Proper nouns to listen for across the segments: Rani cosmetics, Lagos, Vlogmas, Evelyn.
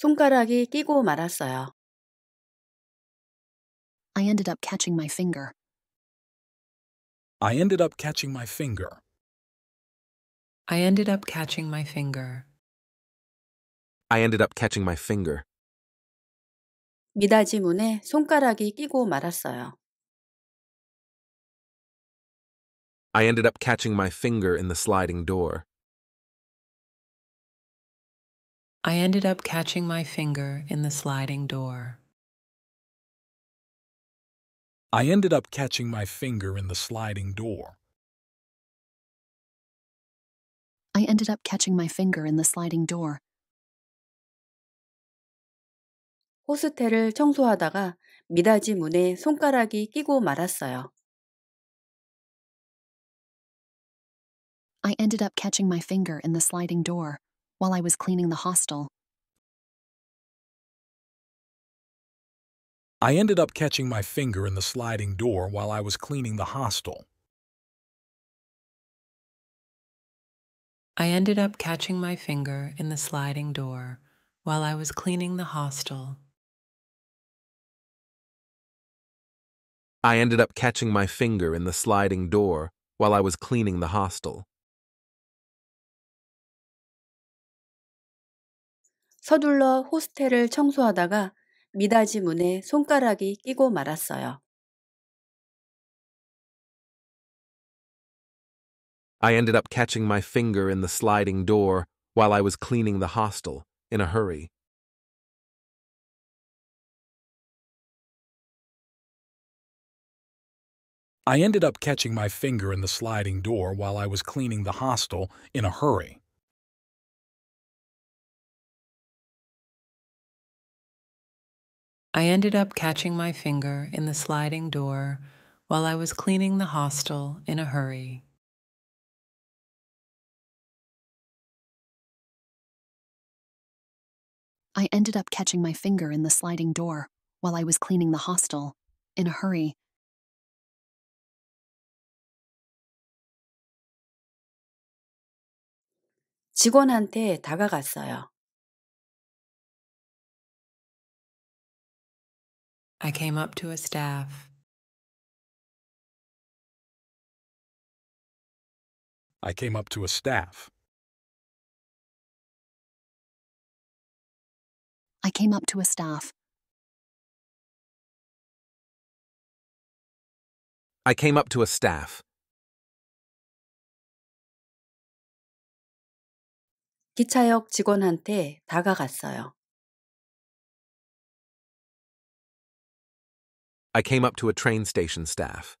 손가락이 끼고 말았어요. I ended up catching my finger. I ended up catching my finger. I ended up catching my finger. I ended up catching my finger. 미닫이 문에 손가락이 끼고 말았어요. I ended up catching my finger in the sliding door. I ended up catching my finger in the sliding door. I ended up catching my finger in the sliding door. I ended up catching my finger in the sliding door. 호스텔을 청소하다가 미닫이 문에 손가락이 끼고 말았어요. I ended up catching my finger in the sliding door while I was cleaning the hostel. I ended up catching my finger in the sliding door while I was cleaning the hostel. I ended up catching my finger in the sliding door while I was cleaning the hostel. I ended up catching my finger in the sliding door while I was cleaning the hostel. 서둘러 호스텔을 청소하다가 미닫이 문에 손가락이 끼고 말았어요. I ended up catching my finger in the sliding door while I was cleaning the hostel in a hurry. I ended up catching my finger in the sliding door while I was cleaning the hostel in a hurry. I ended up catching my finger in the sliding door while I was cleaning the hostel in a hurry. I ended up catching my finger in the sliding door while I was cleaning the hostel in a hurry. 직원한테 다가갔어요. I came up to a staff. I came up to a staff. I came up to a staff. I came up to a staff. 기차역 직원한테 다가갔어요. I came up to a train station staff.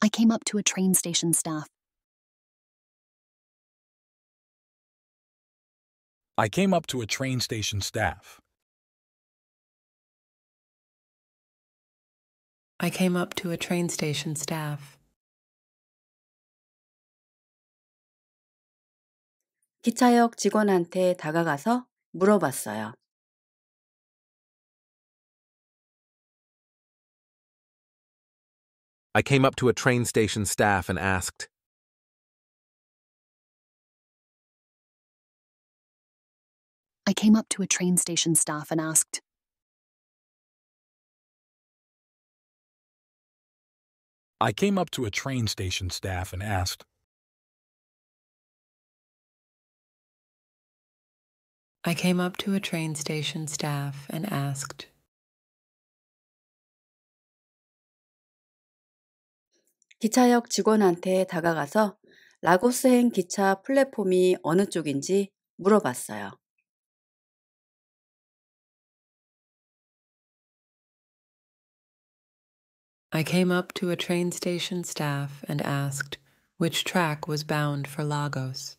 I came up to a train station staff. I came up to a train station staff. I came up to a train station staff. 기차역 직원한테 다가가서 물어봤어요. I came up to a train station staff and asked. I came up to a train station staff and asked. I came up to a train station staff and asked. I came up to a train station staff and asked. 기차역 직원한테 다가가서 라고스행 기차 플랫폼이 어느 쪽인지 물어봤어요. I came up to a train station staff and asked which track was bound for Lagos.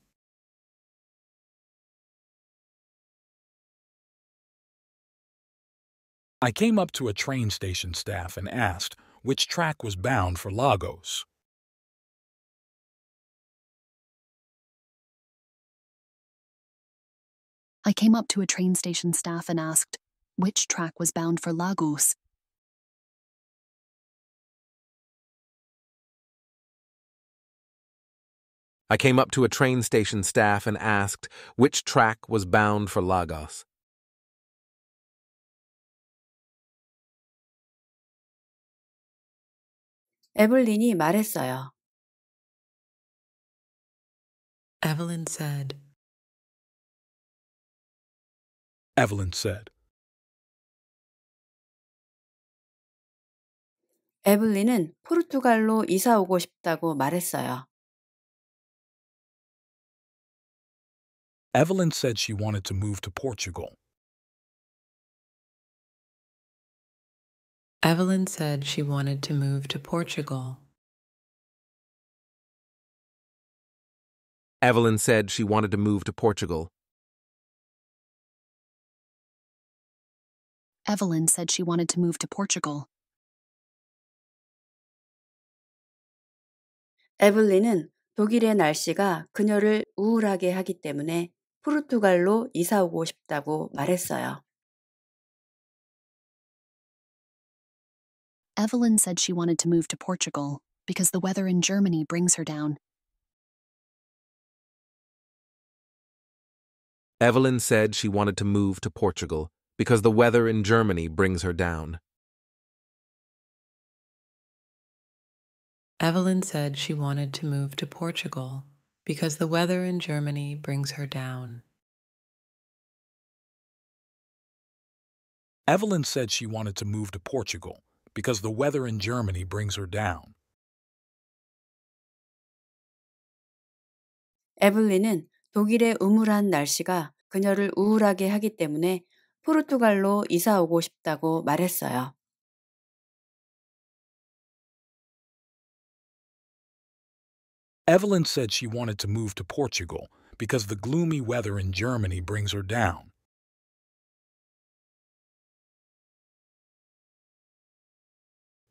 I came up to a train station staff and asked which track was bound for Lagos. I came up to a train station staff and asked which track was bound for Lagos. I came up to a train station staff and asked which track was bound for Lagos. 에블린이 말했어요. Evelyn said. Evelyn said. 에블린은 포르투갈로 이사 오고 싶다고 말했어요. Evelyn said she wanted to move to Portugal. Evelyn said she wanted to move to Portugal. Evelyn said she wanted to move to Portugal. Evelyn said she wanted to move to Portugal. 에블린은 독일의 날씨가 그녀를 우울하게 하기 때문에 포르투갈로 이사 오고 싶다고 말했어요. Evelyn said she wanted to move to Portugal because the weather in Germany brings her down. Evelyn said she wanted to move to Portugal because the weather in Germany brings her down. Evelyn said she wanted to move to Portugal because the weather in Germany brings her down. Evelyn said she wanted to move to Portugal because the weather in Germany brings her down. 에블린은 독일의 우물한 날씨가 그녀를 우울하게 하기 때문에 포르투갈로 이사 오고 싶다고 말했어요. Evelyn said she wanted to move to Portugal because the gloomy weather in Germany brings her down.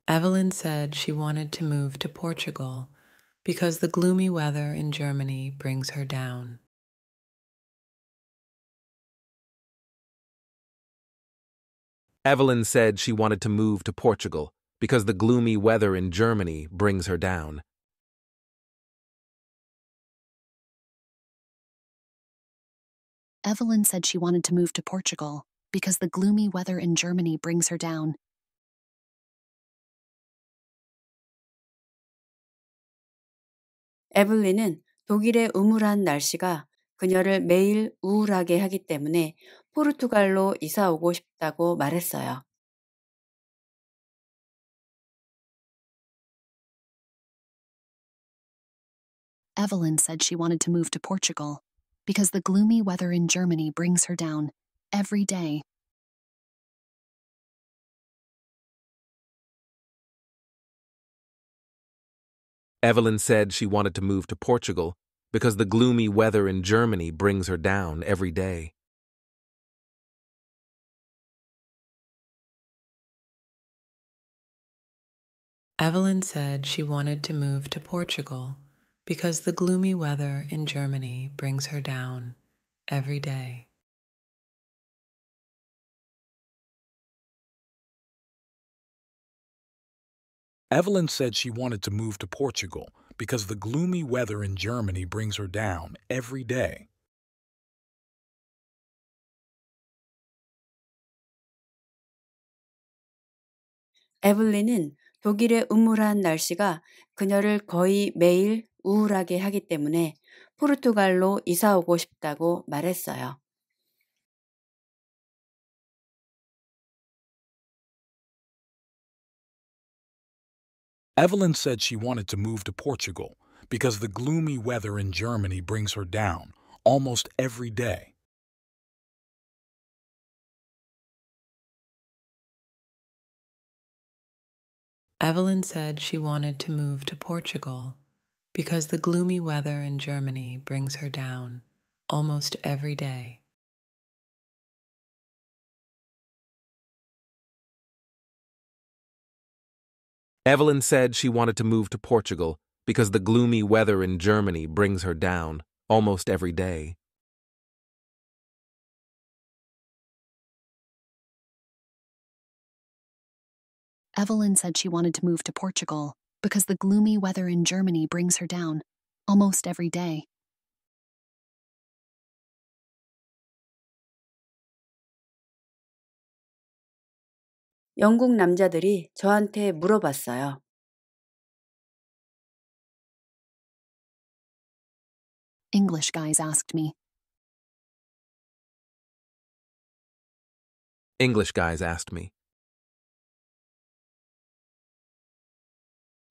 Evelyn said she wanted to move to Portugal because the gloomy weather in Germany brings her down. Evelyn said she wanted to move to Portugal because the gloomy weather in Germany brings her down. Evelyn said she wanted to move to Portugal because the gloomy weather in Germany brings her down. 에블린은 독일의 우물한 날씨가 그녀를 매일 우울하게 하기 때문에 포르투갈로 이사 오고 싶다고 말했어요. Evelyn said she wanted to move to Portugal because the gloomy weather in Germany brings her down every day. Evelyn said she wanted to move to Portugal because the gloomy weather in Germany brings her down every day. Evelyn said she wanted to move to Portugal because the gloomy weather in Germany brings her down every day. Evelyn said she wanted to move to Portugal because the gloomy weather in Germany brings her down every day. 에블린은 독일의 우물한 날씨가 그녀를 거의 매일 우울하게 하기 때문에 포르투갈로 이사 오고 싶다고 말했어요. Evelyn said she wanted to move to Portugal because the gloomy weather in Germany brings her down almost every day. Evelyn said she wanted to move to Portugal because the gloomy weather in Germany brings her down almost every day. Evelyn said she wanted to move to Portugal because the gloomy weather in Germany brings her down almost every day. Evelyn said she wanted to move to Portugal because the gloomy weather in Germany brings her down almost every day. 영국 남자들이 저한테 물어봤어요. English guys asked me. English guys asked me.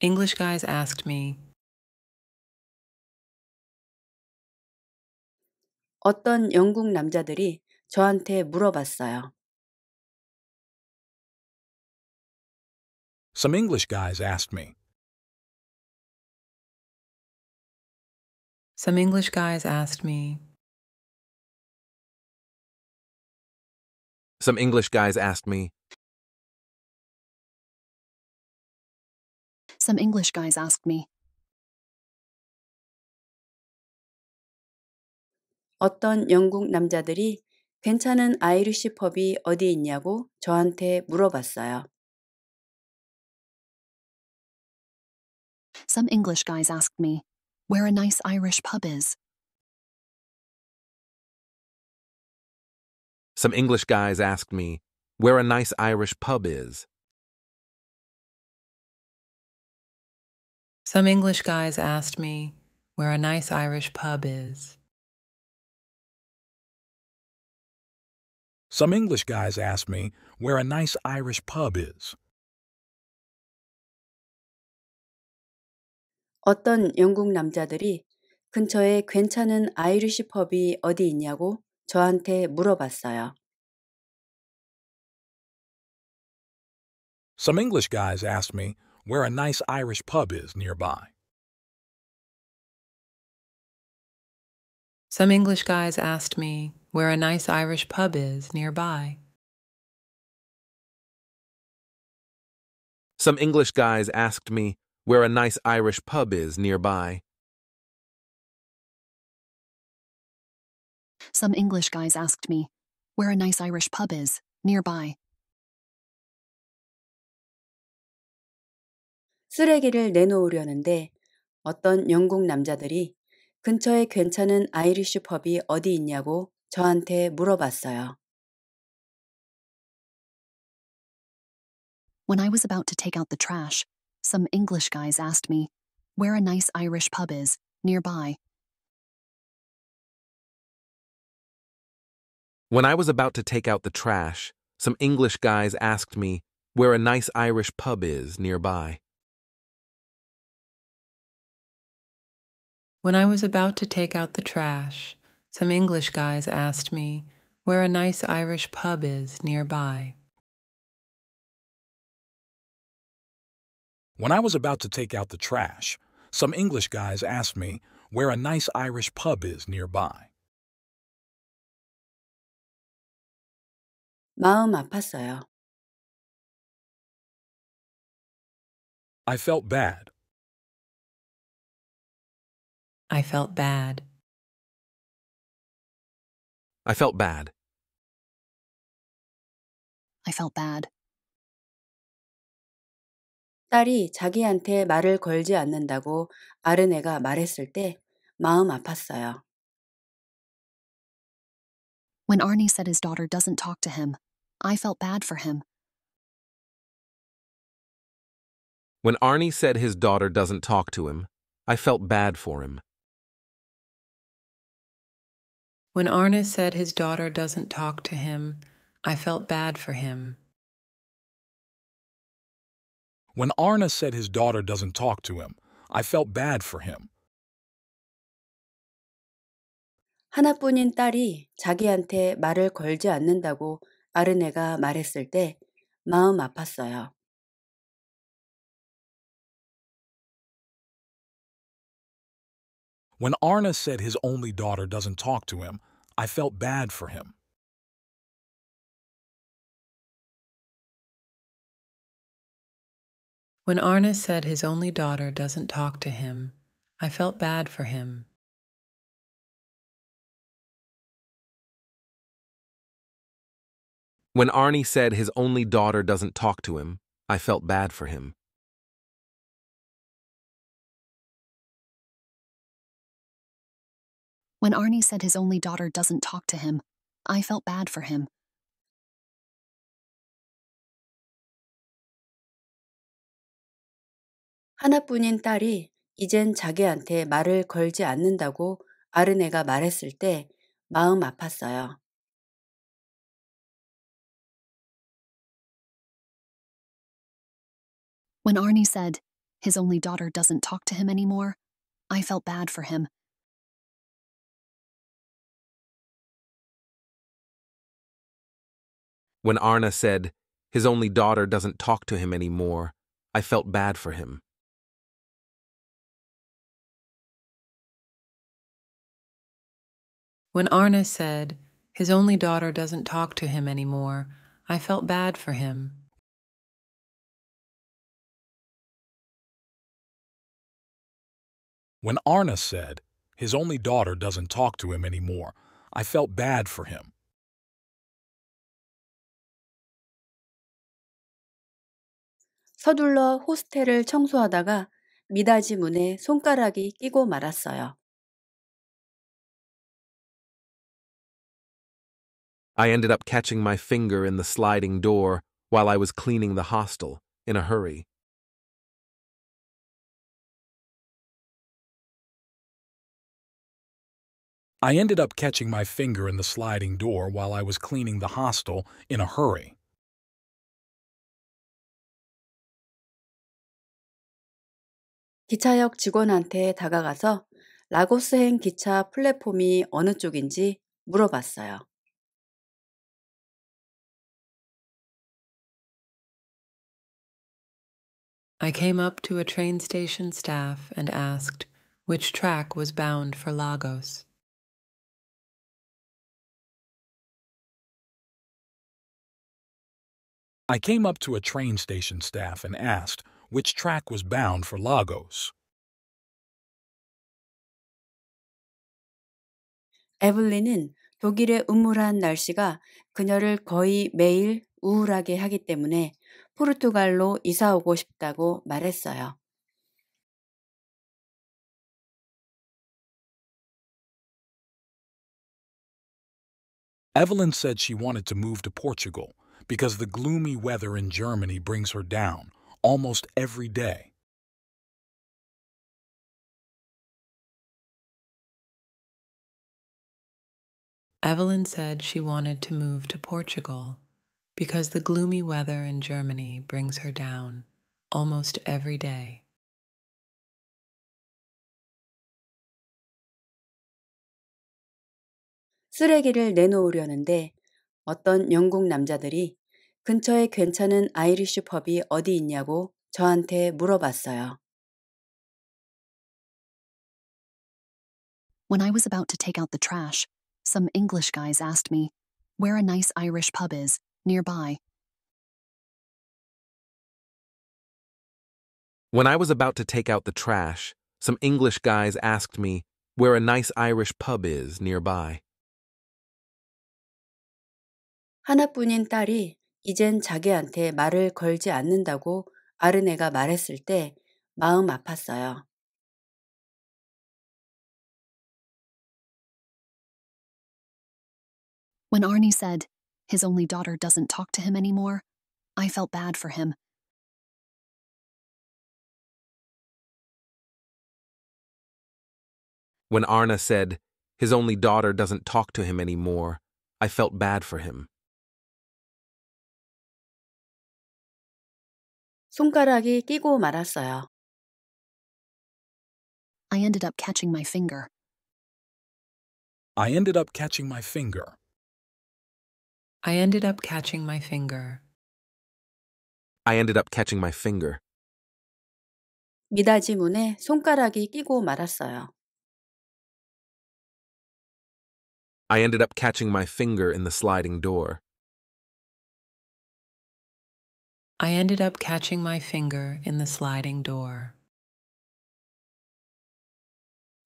English guys asked me. 어떤 영국 남자들이 저한테 물어봤어요. Some English guys asked me. Some English guys asked me. Some English guys asked me. Some English guys asked me. 어떤 영국 남자들이 괜찮은 아이리시 펍이 어디 있냐고 저한테 물어봤어요. Some English guys asked me where a nice Irish pub is. Some English guys asked me where a nice Irish pub is. Some English guys asked me where a nice Irish pub is. Some English guys asked me where a nice Irish pub is. 어떤 영국 남자들이 근처에 괜찮은 아이리시 펍이 어디 있냐고 저한테 물어봤어요. Some English guys asked me where a nice Irish pub is nearby. Some English guys asked me where a nice Irish pub is nearby. Some English guys asked me where a nice Irish pub is nearby. Some English guys asked me where a nice Irish pub is nearby. 쓰레기를 내놓으려는데 어떤 영국 남자들이 근처에 괜찮은 아이리쉬 펍이 어디 있냐고 저한테 물어봤어요. When I was about to take out the trash, some English guys asked me where a nice Irish pub is nearby. When I was about to take out the trash, some English guys asked me where a nice Irish pub is nearby. When I was about to take out the trash, some English guys asked me where a nice Irish pub is nearby. When I was about to take out the trash, some English guys asked me where a nice Irish pub is nearby. 마음 아팠어요. I felt bad. I felt bad. I felt bad. I felt bad. 딸이 자기한테 말을 걸지 않는다고 아르네가 말했을 때 마음 아팠어요. When Arnie said his daughter doesn't talk to him, I felt bad for him. When Arnie said his daughter doesn't talk to him, I felt bad for him. When Arnie said his daughter doesn't talk to him, I felt bad for him. When Arnie said his daughter doesn't talk to him, I felt bad for him. 하나뿐인 딸이 자기한테 말을 걸지 않는다고 아르네가 말했을 때 마음 아팠어요. When Arnie said his only daughter doesn't talk to him, I felt bad for him. When Arnie said his only daughter doesn't talk to him, I felt bad for him. When Arnie said his only daughter doesn't talk to him, I felt bad for him. When Arnie said his only daughter doesn't talk to him, I felt bad for him. 하나뿐인 딸이 이젠 자기한테 말을 걸지 않는다고 아르네가 말했을 때 마음 아팠어요. When Arnie said, his only daughter doesn't talk to him anymore, I felt bad for him. When Arna said, his only daughter doesn't talk to him anymore, I felt bad for him. When Arna said, his only daughter doesn't talk to him anymore, I felt bad for him. When Arna said, his only daughter doesn't talk to him anymore, I felt bad for him. 서둘러 호스텔을 청소하다가 미닫이 문에 손가락이 끼고 말았어요. I ended up catching my finger in the sliding door while I was cleaning the hostel in a hurry. I ended up catching my finger in the sliding door while I was cleaning the hostel in a hurry. 기차역 직원한테 다가가서 라고스행 기차 플랫폼이 어느 쪽인지 물어봤어요. I came up to a train station staff and asked which track was bound for Lagos. I came up to a train station staff and asked which track was bound for Lagos. 에블린은 독일의 음울한 날씨가 그녀를 거의 매일 우울하게 하기 때문에 포르투갈로 이사 오고 싶다고 말했어요. Evelyn said she wanted to move to Portugal because the gloomy weather in Germany brings her down almost every day. Evelyn said she wanted to move to Portugal because the gloomy weather in Germany brings her down almost every day. 쓰레기를 내놓으려는데 어떤 영국 남자들이 근처에 괜찮은 아이리쉬 펍이 어디 있냐고 저한테 물어봤어요. When I was about to take out the trash, some English guys asked me where a nice Irish pub is nearby. When I was about to take out the trash, some English guys asked me where a nice Irish pub is nearby. 하나뿐인 딸이 이젠 자기한테 말을 걸지 않는다고 아르네가 말했을 때 마음 아팠어요. When Arnie said, his only daughter doesn't talk to him anymore, I felt bad for him. When Arna said, his only daughter doesn't talk to him anymore, I felt bad for him. 손가락이 끼고 말았어요. I ended up catching my finger. I ended up catching my finger. I ended up catching my finger. I ended up catching my finger. 미닫이 문에 손가락이 끼고 말았어요. I ended up catching my finger in the sliding door. I ended up catching my finger in the sliding door.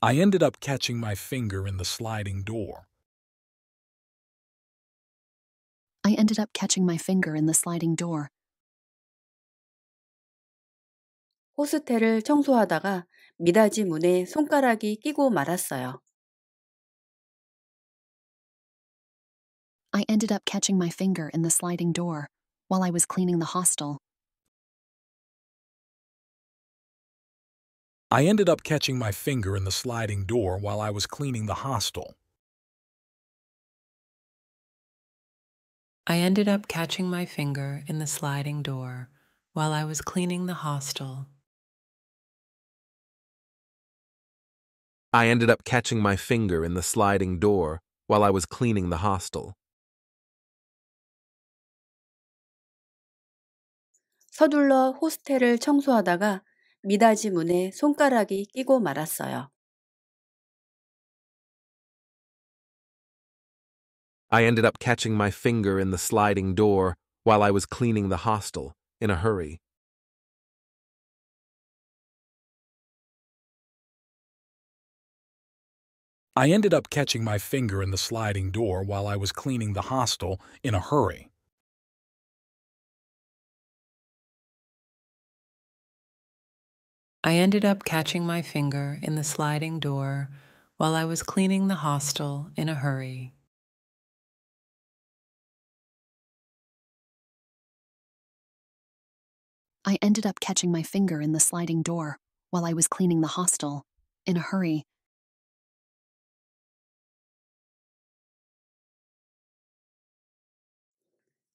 I ended up catching my finger in the sliding door. I ended up catching my finger in the sliding door. 호스텔을 청소하다가 미닫이 문에 손가락이 끼고 말았어요. I ended up catching my finger in the sliding door while I was cleaning the hostel. I ended up catching my finger in the sliding door while I was cleaning the hostel. I ended up catching my finger in the sliding door while I was cleaning the hostel. 서둘러 호스텔을 청소하다가 미닫이 문에 손가락이 끼고 말았어요. I ended up catching my finger in the sliding door while I was cleaning the hostel in a hurry. I ended up catching my finger in the sliding door while I was cleaning the hostel in a hurry. I ended up catching my finger in the sliding door while I was cleaning the hostel in a hurry. I ended up catching my finger in the sliding door while I was cleaning the hostel in a hurry.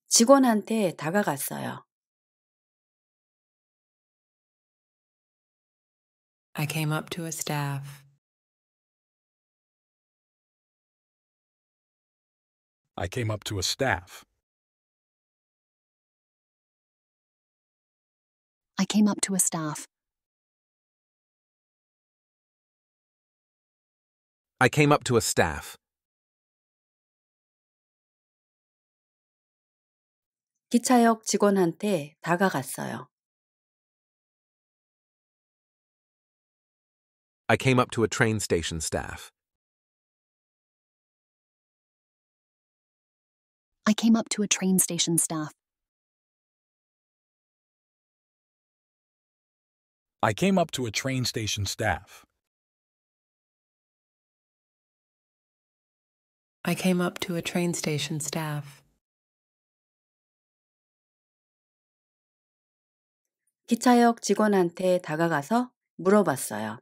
직원한테 다가갔어요. I came up to a staff. I came up to a staff. I came up to a staff. I came up to a staff. 기차역 직원한테 다가갔어요. I came up to a train station staff. I came up to a train station staff. I came up to a train station staff. I came up to a train station staff. 기차역 직원한테 다가가서 물어봤어요.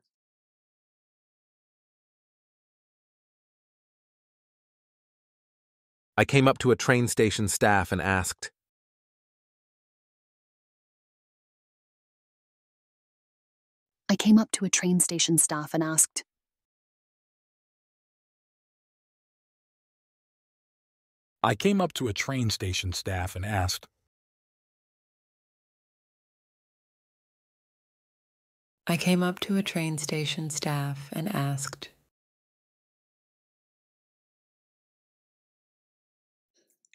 I came up to a train station staff and asked. I came up to a train station staff and asked. I came up to a train station staff and asked. I came up to a train station staff and asked.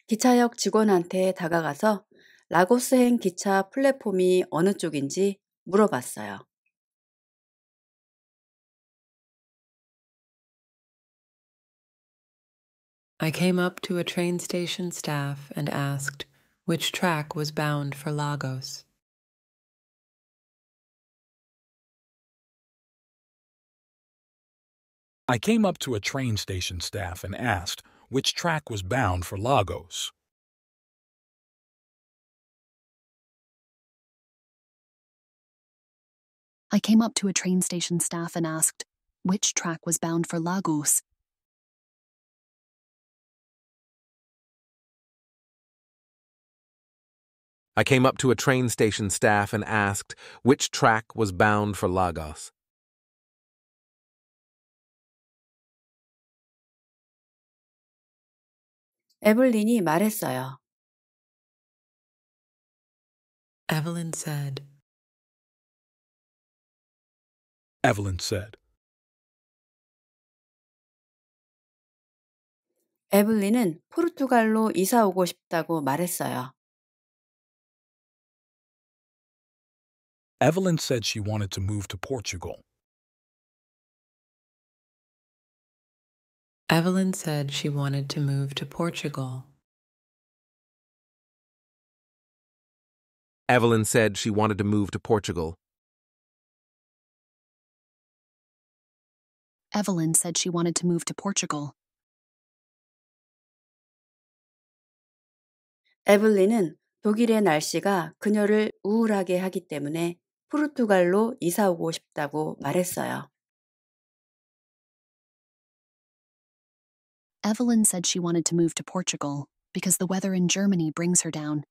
기차역 직원한테 다가가서 라고스행 기차 플랫폼이 어느 쪽인지 물어봤어요. I came up to a train station staff and asked which track was bound for Lagos. I came up to a train station staff and asked which track was bound for Lagos. I came up to a train station staff and asked which track was bound for Lagos. I came up to a train station staff and asked which track was bound for Lagos. 에블린이 말했어요. Evelyn said. Evelyn said. 에블린은 포르투갈로 이사 오고 싶다고 말했어요. Evelyn said she wanted to move to Portugal. Evelyn said she wanted to move to Portugal. Evelyn said she wanted to move to Portugal. Evelyn said she wanted to move to Portugal. 에블린은 독일의 날씨가 그녀를 우울하게 하기 때문에 포르투갈로 이사오고 싶다고 말했어요. Evelyn said she wanted to move to Portugal because the weather in Germany brings her down.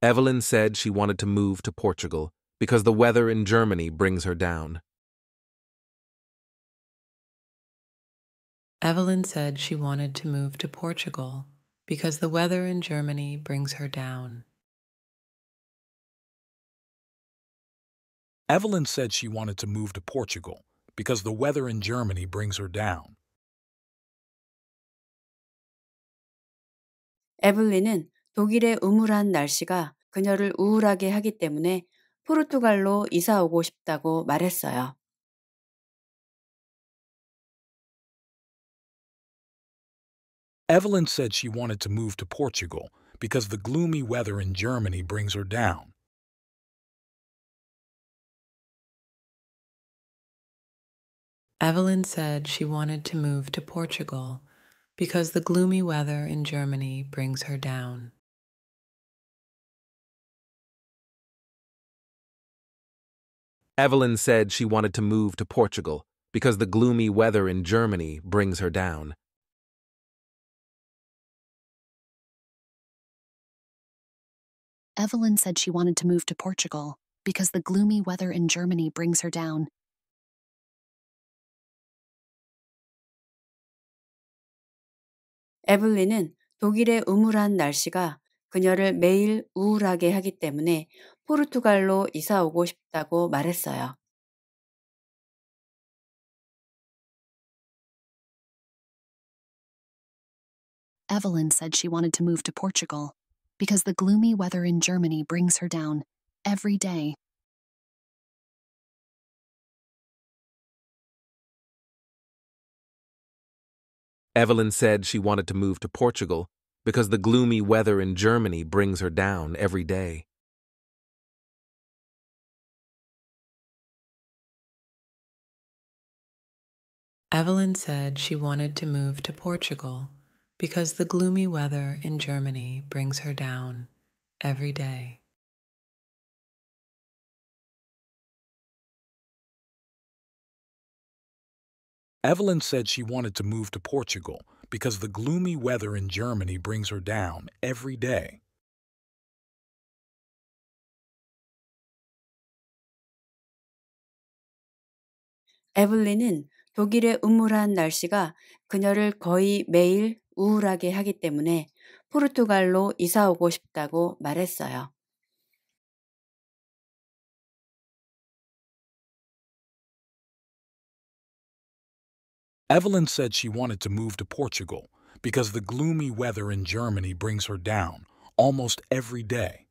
Evelyn said she wanted to move to Portugal because the weather in Germany brings her down. Evelyn said she wanted to move to Portugal because the weather in Germany brings her down. Evelyn said she wanted to move to Portugal because the weather in Germany brings her down. 에블린은 독일의 우물한 날씨가 그녀를 우울하게 하기 때문에 포르투갈로 이사 오고 싶다고 말했어요. Evelyn said she wanted to move to Portugal because the gloomy weather in Germany brings her down. Evelyn said she wanted to move to Portugal because the gloomy weather in Germany brings her down. Evelyn said she wanted to move to Portugal because the gloomy weather in Germany brings her down. Evelyn said she wanted to move to Portugal because the gloomy weather in Germany brings her down. 에블린은 독일의 우물한 날씨가 그녀를 매일 우울하게 하기 때문에 포르투갈로 이사 오고 싶다고 말했어요. Evelyn said she wanted to move to Portugal because the gloomy weather in Germany brings her down every day. Evelyn said she wanted to move to Portugal because the gloomy weather in Germany brings her down every day. Evelyn said she wanted to move to Portugal because the gloomy weather in Germany brings her down every day. Evelyn said she wanted to move to Portugal because the gloomy weather in Germany brings her down every day. 에블린은 독일의 우물한 날씨가 그녀를 거의 매일 우울하게 하기 때문에 포르투갈로 이사 오고 싶다고 말했어요. Evelyn said she wanted to move to Portugal because the gloomy weather in Germany brings her down almost every day.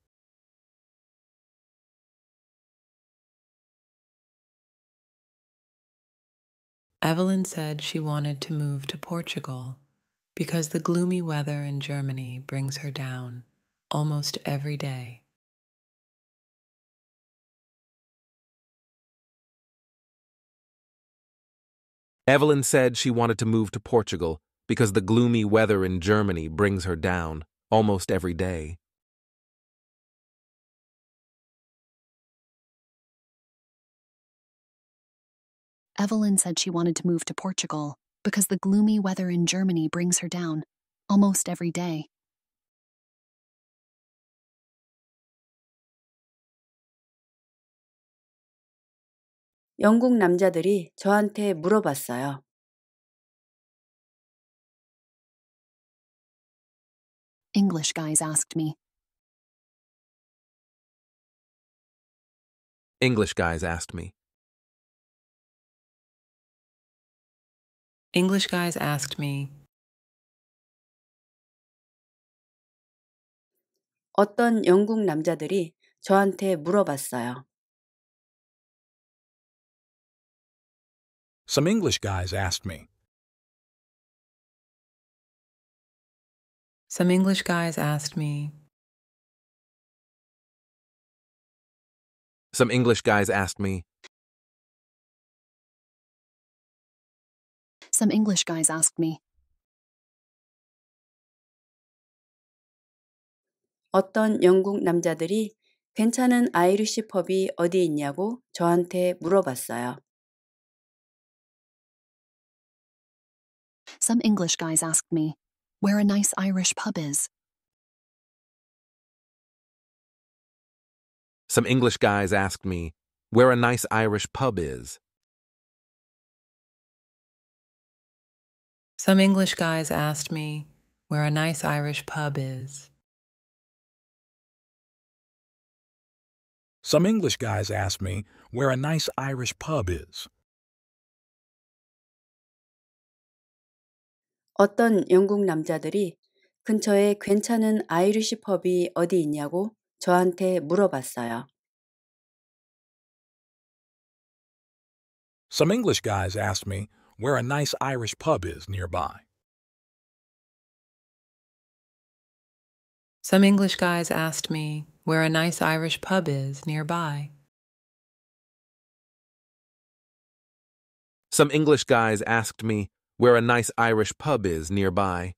Evelyn said she wanted to move to Portugal because the gloomy weather in Germany brings her down almost every day. Evelyn said she wanted to move to Portugal because the gloomy weather in Germany brings her down almost every day. Evelyn said she wanted to move to Portugal because the gloomy weather in Germany brings her down almost every day. 영국 남자들이 저한테 물어봤어요. English guys asked me. English guys asked me. English guys asked me. 어떤 영국 남자들이 저한테 물어봤어요. Some English guys asked me. Some English guys asked me. Some English guys asked me. Some English guys asked me. 어떤 영국 남자들이 괜찮은 아이리쉬 펍이 어디 있냐고 저한테 물어봤어요. Some English guys asked me where a nice Irish pub is. Some English guys asked me where a nice Irish pub is. Some English guys asked me where a nice Irish pub is. Some English guys asked me where a nice Irish pub is. 어떤 영국 남자들이 근처에 괜찮은 아이리쉬 펍이 어디 있냐고 저한테 물어봤어요. Some English guys asked me where a nice Irish pub is nearby. Some English guys asked me where a nice Irish pub is nearby. Some English guys asked me where a nice Irish pub is nearby.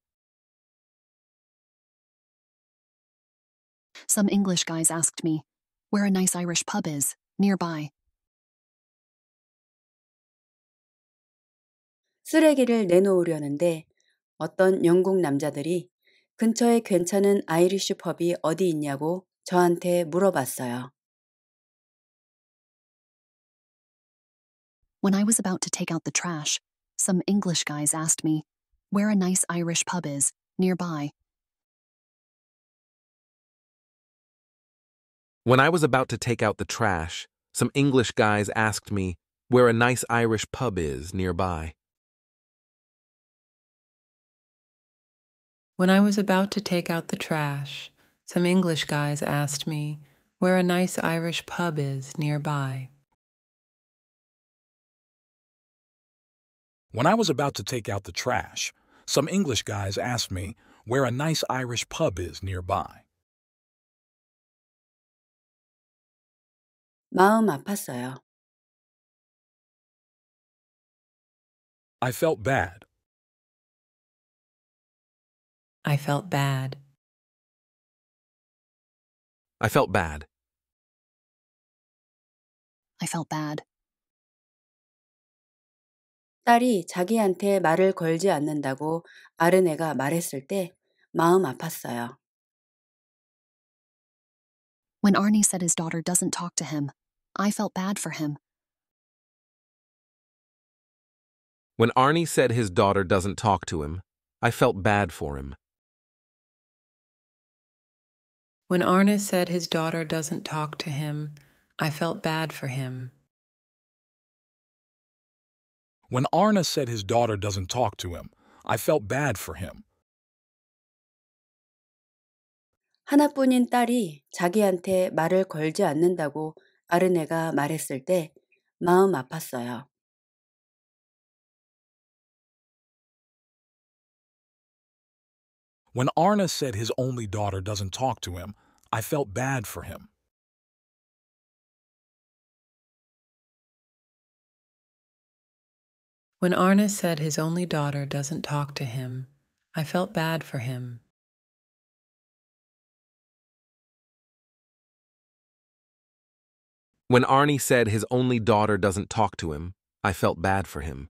Some English guys asked me where a nice Irish pub is nearby. 쓰레기를 내놓으려는데 어떤 영국 남자들이 근처에 괜찮은 아이리쉬 펍이 어디 있냐고 저한테 물어봤어요. When I was about to take out the trash, some English guys asked me where a nice Irish pub is nearby. When I was about to take out the trash, some English guys asked me where a nice Irish pub is nearby. When I was about to take out the trash, some English guys asked me where a nice Irish pub is nearby. When I was about to take out the trash, some English guys asked me where a nice Irish pub is nearby. 마음 아팠어요. I felt bad. I felt bad. I felt bad. I felt bad. 딸이 자기한테 말을 걸지 않는다고 아르네가 말했을 때 마음 아팠어요. When Arnie said his daughter doesn't talk to him, I felt bad for him. When Arnie said his daughter doesn't talk to him, I felt bad for him. When Arnie said his daughter doesn't talk to him, I felt bad for him. When Arnie said his daughter doesn't talk to him, I felt bad for him. 하나뿐인 딸이 자기한테 말을 걸지 않는다고 아르네가 말했을 때 마음 아팠어요. When Arna said his only daughter doesn't talk to him, I felt bad for him. When Arna said his only daughter doesn't talk to him, I felt bad for him. When Arnie said his only daughter doesn't talk to him, I felt bad for him.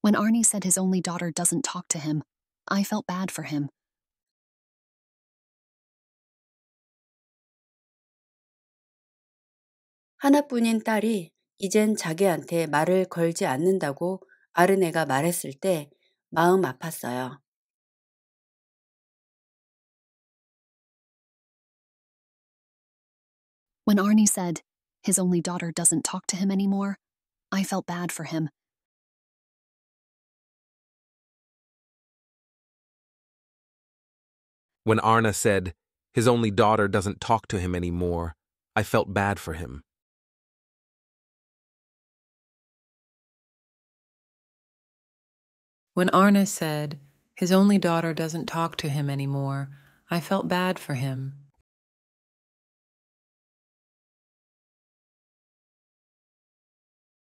When Arnie said his only daughter doesn't talk to him, I felt bad for him. 하나뿐인 딸이 이젠 자기한테 말을 걸지 않는다고 아르네가 말했을 때 마음 아팠어요. When Arnie said his only daughter doesn't talk to him anymore, I felt bad for him. When Arna said his only daughter doesn't talk to him anymore, I felt bad for him. When Arna said his only daughter doesn't talk to him anymore, I felt bad for him.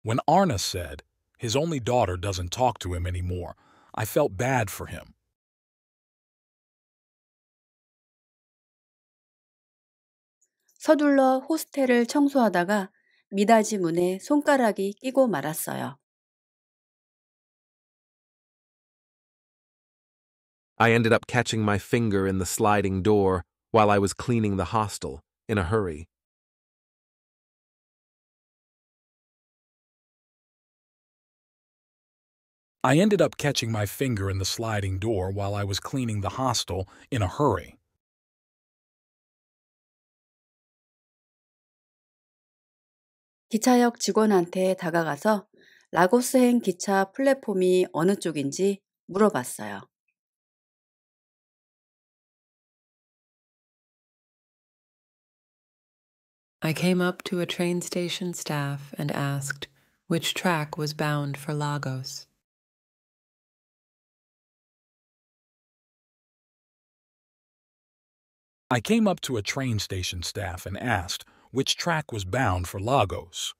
When Arna said his only daughter doesn't talk to him anymore, I felt bad for him. 서둘러 호스텔을 청소하다가 미닫이 문에 손가락이 끼고 말았어요. I ended up catching my finger in the sliding door while I was cleaning the hostel in a hurry. I ended up catching my finger in the sliding door while I was cleaning the hostel in a hurry. 기차역 직원한테 다가가서 라고스행 기차 플랫폼이 어느 쪽인지 물어봤어요. I came up to a train station staff and asked which track was bound for Lagos. I came up to a train station staff and asked which track was bound for Lagos.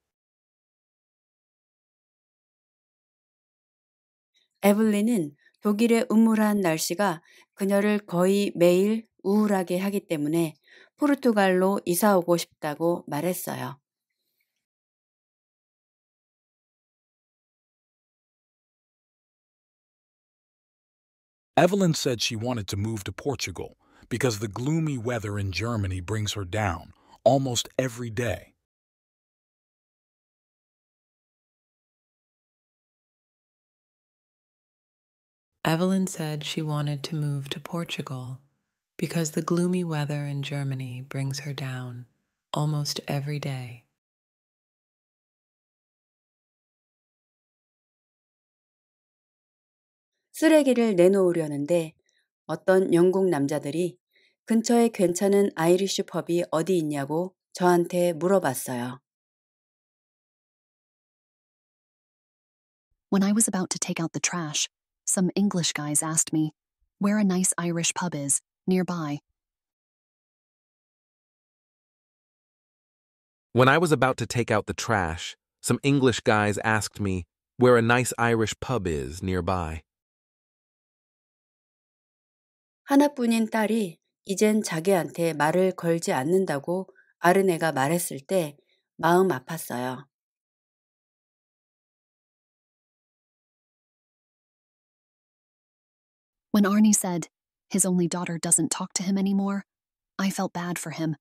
에블린은 독일의 음울한 날씨가 그녀를 거의 매일 우울하게 하기 때문에 포르투갈로 이사 오고 싶다고 말했어요. Evelyn said she wanted to move to Portugal because the gloomy weather in Germany brings her down almost every day. Evelyn said she wanted to move to Portugal because the gloomy weather in Germany brings her down almost every day. 쓰레기를 내놓으려는데 어떤 영국 남자들이 근처에 괜찮은 아이리쉬 펍이 어디 있냐고 저한테 물어봤어요. When I was about to take out the trash, some English guys asked me where a nice Irish pub is nearby. When I was about to take out the trash, some English guys asked me where a nice Irish pub is nearby. 하나뿐인 딸이 이젠 자기한테 말을 걸지 않는다고 아르네가 말했을 때 마음 아팠어요. When Arnie said his only daughter doesn't talk to him anymore, I felt bad for him.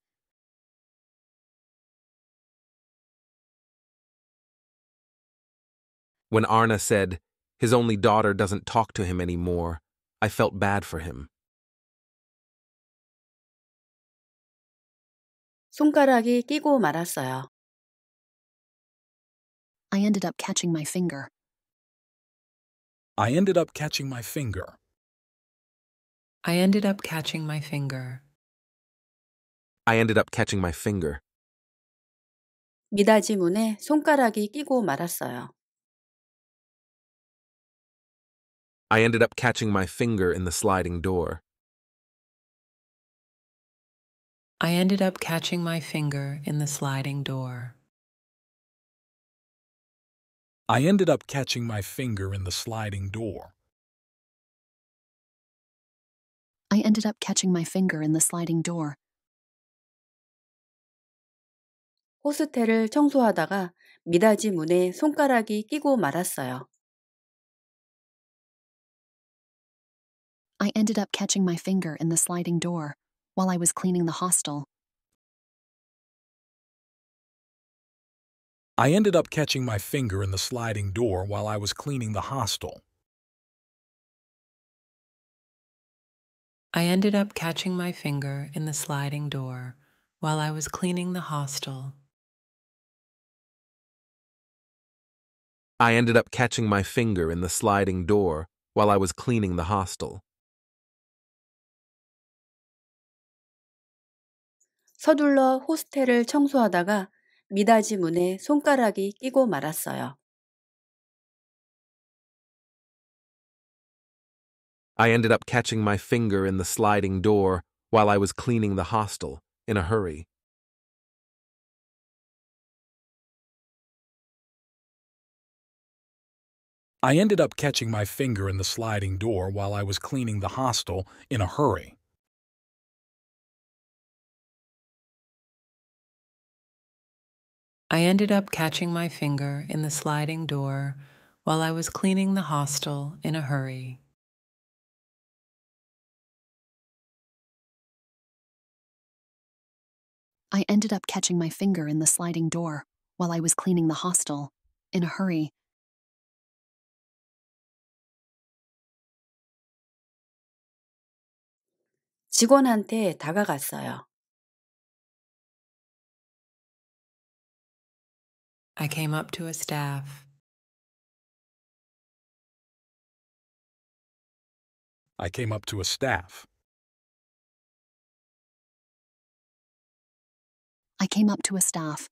When Arna said his only daughter doesn't talk to him anymore, I felt bad for him. 손가락이 끼고 말았어요. I ended up catching my finger. I ended up catching my finger. I ended up catching my finger. I ended up catching my finger. 미닫이 문에 손가락이 끼고 말았어요. I ended up catching my finger in the sliding door. I ended up catching my finger in the sliding door. I ended up catching my finger in the sliding door. I ended up catching my finger in the sliding door. 호스텔을 청소하다가 미닫이 문에 손가락이 끼고 말았어요. I ended up catching my finger in the sliding door while I was cleaning the hostel. I ended up catching my finger in the sliding door while I was cleaning the hostel. I ended up catching my finger in the sliding door while I was cleaning the hostel. I ended up catching my finger in the sliding door while I was cleaning the hostel. 서둘러 호스텔을 청소하다가 미닫이 문에 손가락이 끼고 말았어요. I ended up catching my finger in the sliding door while I was cleaning the hostel in a hurry. I ended up catching my finger in the sliding door while I was cleaning the hostel in a hurry. I ended up catching my finger in the sliding door while I was cleaning the hostel in a hurry. 직원한테 다가갔어요. I came up to a staff. I came up to a staff. I came up to a staff.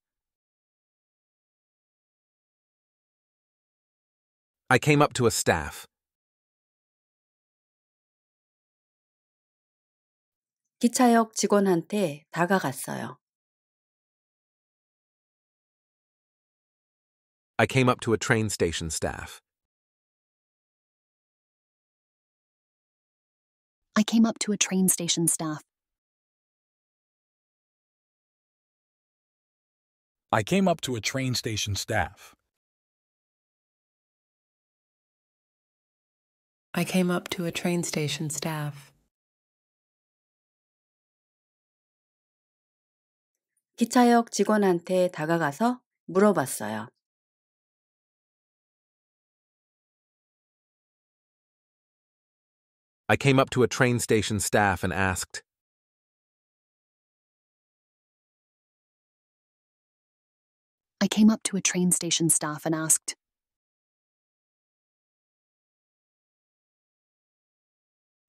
I came up to a staff. 기차역 직원한테 다가갔어요. I came up to a train station staff. I came up to a train station staff. I came up to a train station staff. I came up to a train station staff. 기차역 직원한테 다가가서 물어봤어요. I came up to a train station staff and asked. I came up to a train station staff and asked.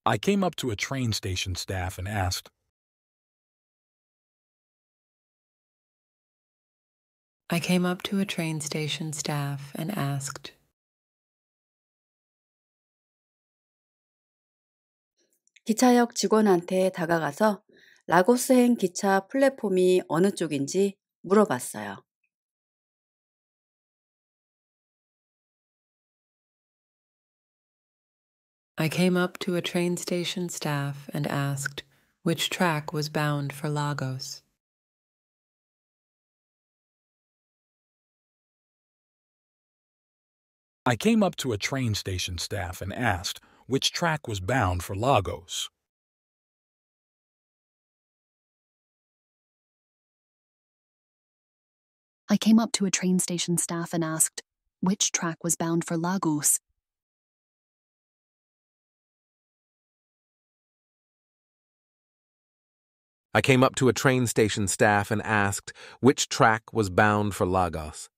I came up to a train station staff and asked. I came up to a train station staff and asked. 기차역 직원한테 다가가서 라고스행 기차 플랫폼이 어느 쪽인지 물어봤어요. I came up to a train station staff and asked which track was bound for Lagos. I came up to a train station staff and asked which track was bound for Lagos. I came up to a train station staff and asked which track was bound for Lagos. I came up to a train station staff and asked which track was bound for Lagos.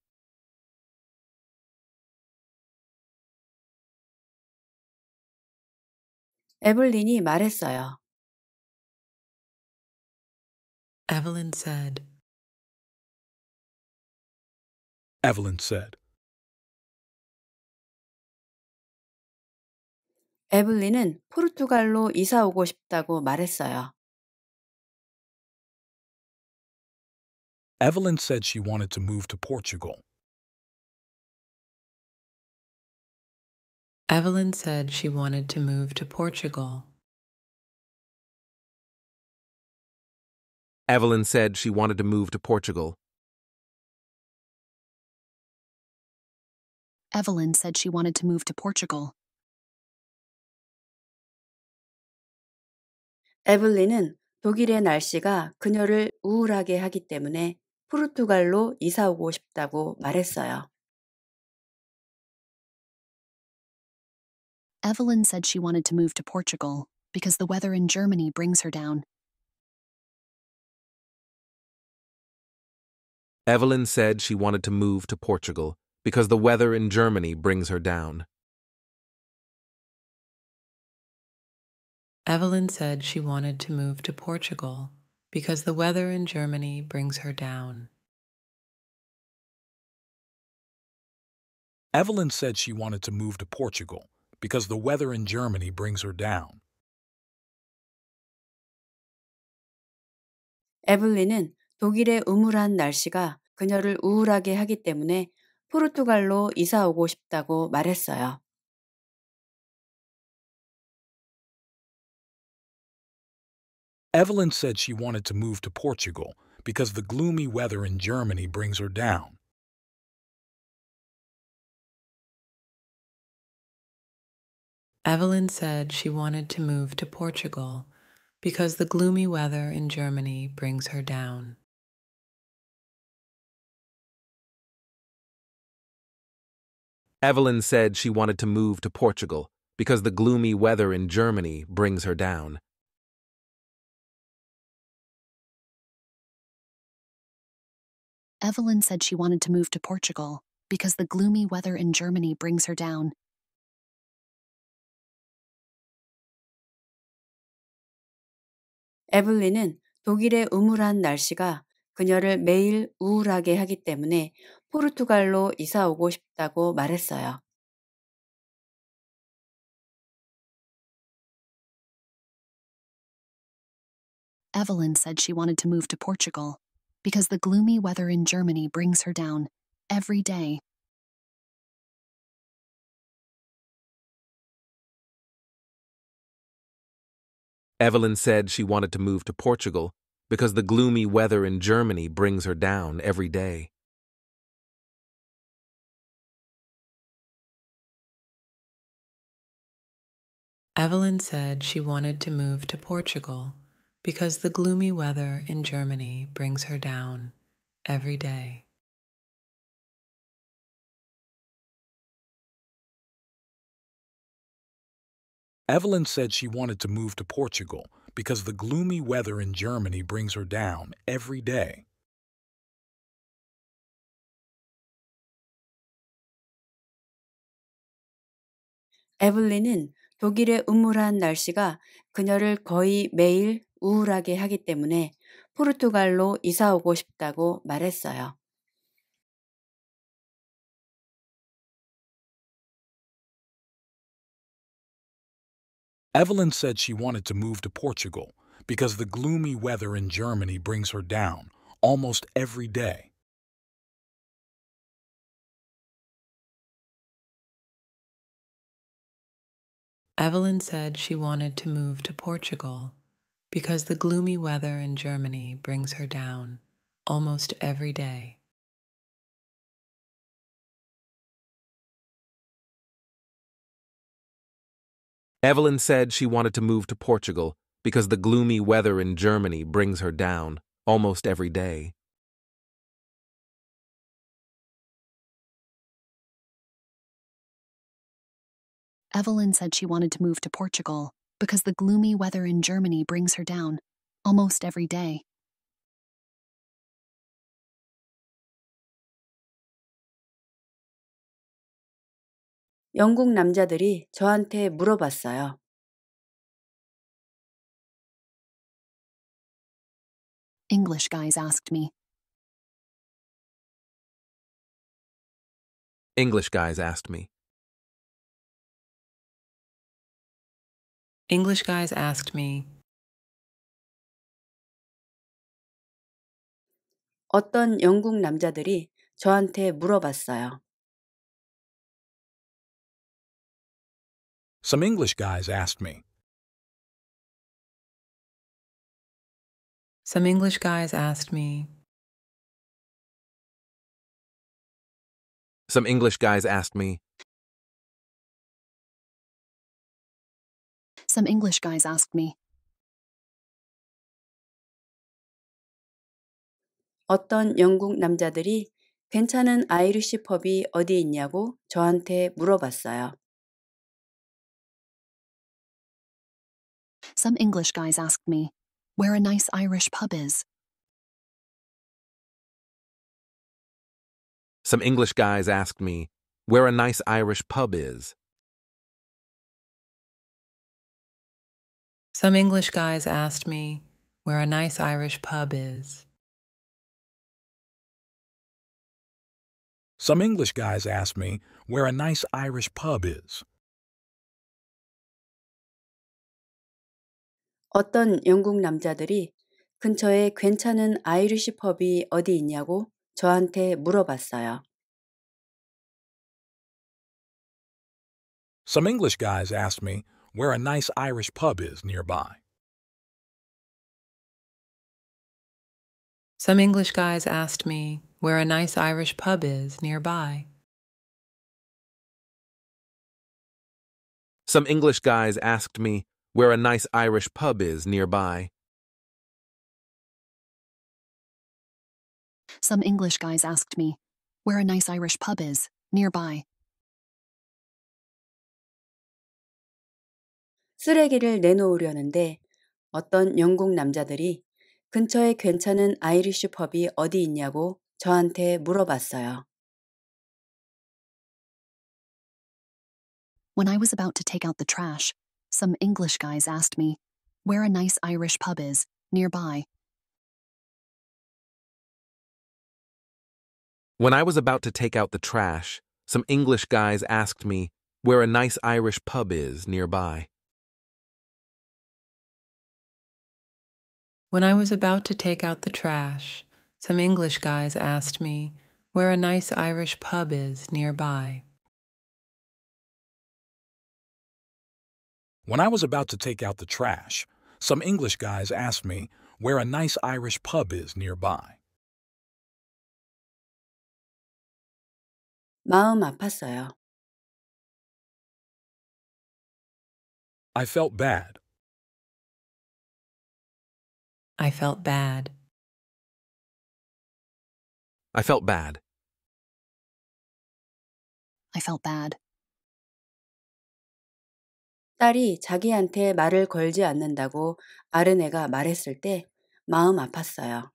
에블린이 말했어요. Evelyn said. Evelyn said. 에블린은 포르투갈로 이사 오고 싶다고 말했어요. Evelyn said she wanted to move to Portugal. Evelyn said she wanted to move to Portugal. Evelyn said she wanted to move to Portugal. Evelyn said she wanted to move to Portugal. 에블린은 독일의 날씨가 그녀를 우울하게 하기 때문에 포르투갈로 이사 오고 싶다고 말했어요. Evelyn said she wanted to move to Portugal because the weather in Germany brings her down. Evelyn said she wanted to move to Portugal because the weather in Germany brings her down. Evelyn said she wanted to move to Portugal because the weather in Germany brings her down. Evelyn said she wanted to move to Portugal because the weather in Germany brings her down. 에블린은 독일의 우물한 날씨가 그녀를 우울하게 하기 때문에 포르투갈로 이사 오고 싶다고 말했어요. Evelyn said she wanted to move to Portugal because the gloomy weather in Germany brings her down. Evelyn said she wanted to move to Portugal because the gloomy weather in Germany brings her down. Evelyn said she wanted to move to Portugal because the gloomy weather in Germany brings her down. Evelyn said she wanted to move to Portugal because the gloomy weather in Germany brings her down. 에블린은 독일의 우물한 날씨가 그녀를 매일 우울하게 하기 때문에 포르투갈로 이사 오고 싶다고 말했어요. Evelyn said she wanted to move to Portugal because the gloomy weather in Germany brings her down every day. Evelyn said she wanted to move to Portugal because the gloomy weather in Germany brings her down every day. Evelyn said she wanted to move to Portugal because the gloomy weather in Germany brings her down every day. Evelyn said she wanted to move to Portugal because the gloomy weather in Germany brings her down every day. 에블린은 독일의 우물한 날씨가 그녀를 거의 매일 우울하게 하기 때문에 포르투갈로 이사 오고 싶다고 말했어요. Evelyn said she wanted to move to Portugal because the gloomy weather in Germany brings her down almost every day. Evelyn said she wanted to move to Portugal because the gloomy weather in Germany brings her down almost every day. Evelyn said she wanted to move to Portugal because the gloomy weather in Germany brings her down almost every day. Evelyn said she wanted to move to Portugal because the gloomy weather in Germany brings her down almost every day. 영국 남자들이 저한테 물어봤어요. English guys asked me. English guys asked me. English guys asked me. 어떤 영국 남자들이 저한테 물어봤어요. Some English guys asked me. Some English guys asked me. Some English guys asked me. Some English guys asked me. 어떤 영국 남자들이 괜찮은 아이리시 펍이 어디 있냐고 저한테 물어봤어요. Some English guys asked me where a nice Irish pub is. Some English guys asked me where a nice Irish pub is. Some English guys asked me where a nice Irish pub is. Some English guys asked me where a nice Irish pub is. 어떤 영국 남자들이 근처에 괜찮은 아이리시 펍이 어디 있냐고 저한테 물어봤어요. Some English guys asked me where a nice Irish pub is nearby. Some English guys asked me where a nice Irish pub is nearby. Some English guys asked me where a nice Irish pub is nearby. Some English guys asked me where a nice Irish pub is nearby. 쓰레기를 내놓으려는데 어떤 영국 남자들이 근처에 괜찮은 아이리쉬 펍이 어디 있냐고 저한테 물어봤어요. When I was about to take out the trash, some English guys asked me where a nice Irish pub is nearby. When I was about to take out the trash, some English guys asked me where a nice Irish pub is nearby. When I was about to take out the trash, some English guys asked me where a nice Irish pub is nearby. When I was about to take out the trash, some English guys asked me where a nice Irish pub is nearby. 마음 아팠어요. I felt bad. I felt bad. I felt bad. I felt bad. 딸이 자기한테 말을 걸지 않는다고 아르네가 말했을 때 마음 아팠어요.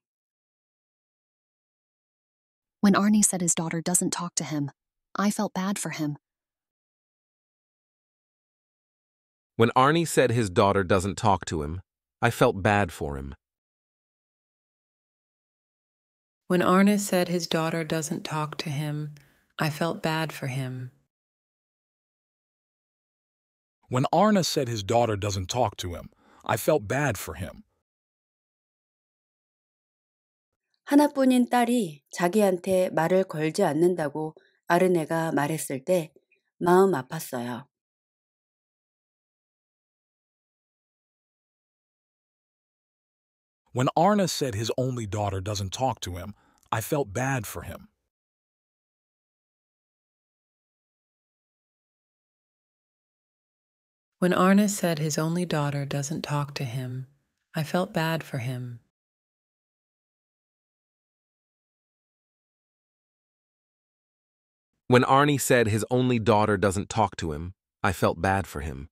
When Arnie said his daughter doesn't talk to him, I felt bad for him. When Arnie said his daughter doesn't talk to him, I felt bad for him. When Arnie said his daughter doesn't talk to him, I felt bad for him. When Arna said his daughter doesn't talk to him, I felt bad for him. 하나뿐인 딸이 자기한테 말을 걸지 않는다고 아르네가 말했을 때 마음 아팠어요. When Arna said his only daughter doesn't talk to him, I felt bad for him. When Arna said his only daughter doesn't talk to him, I felt bad for him. When Arnie said his only daughter doesn't talk to him, I felt bad for him.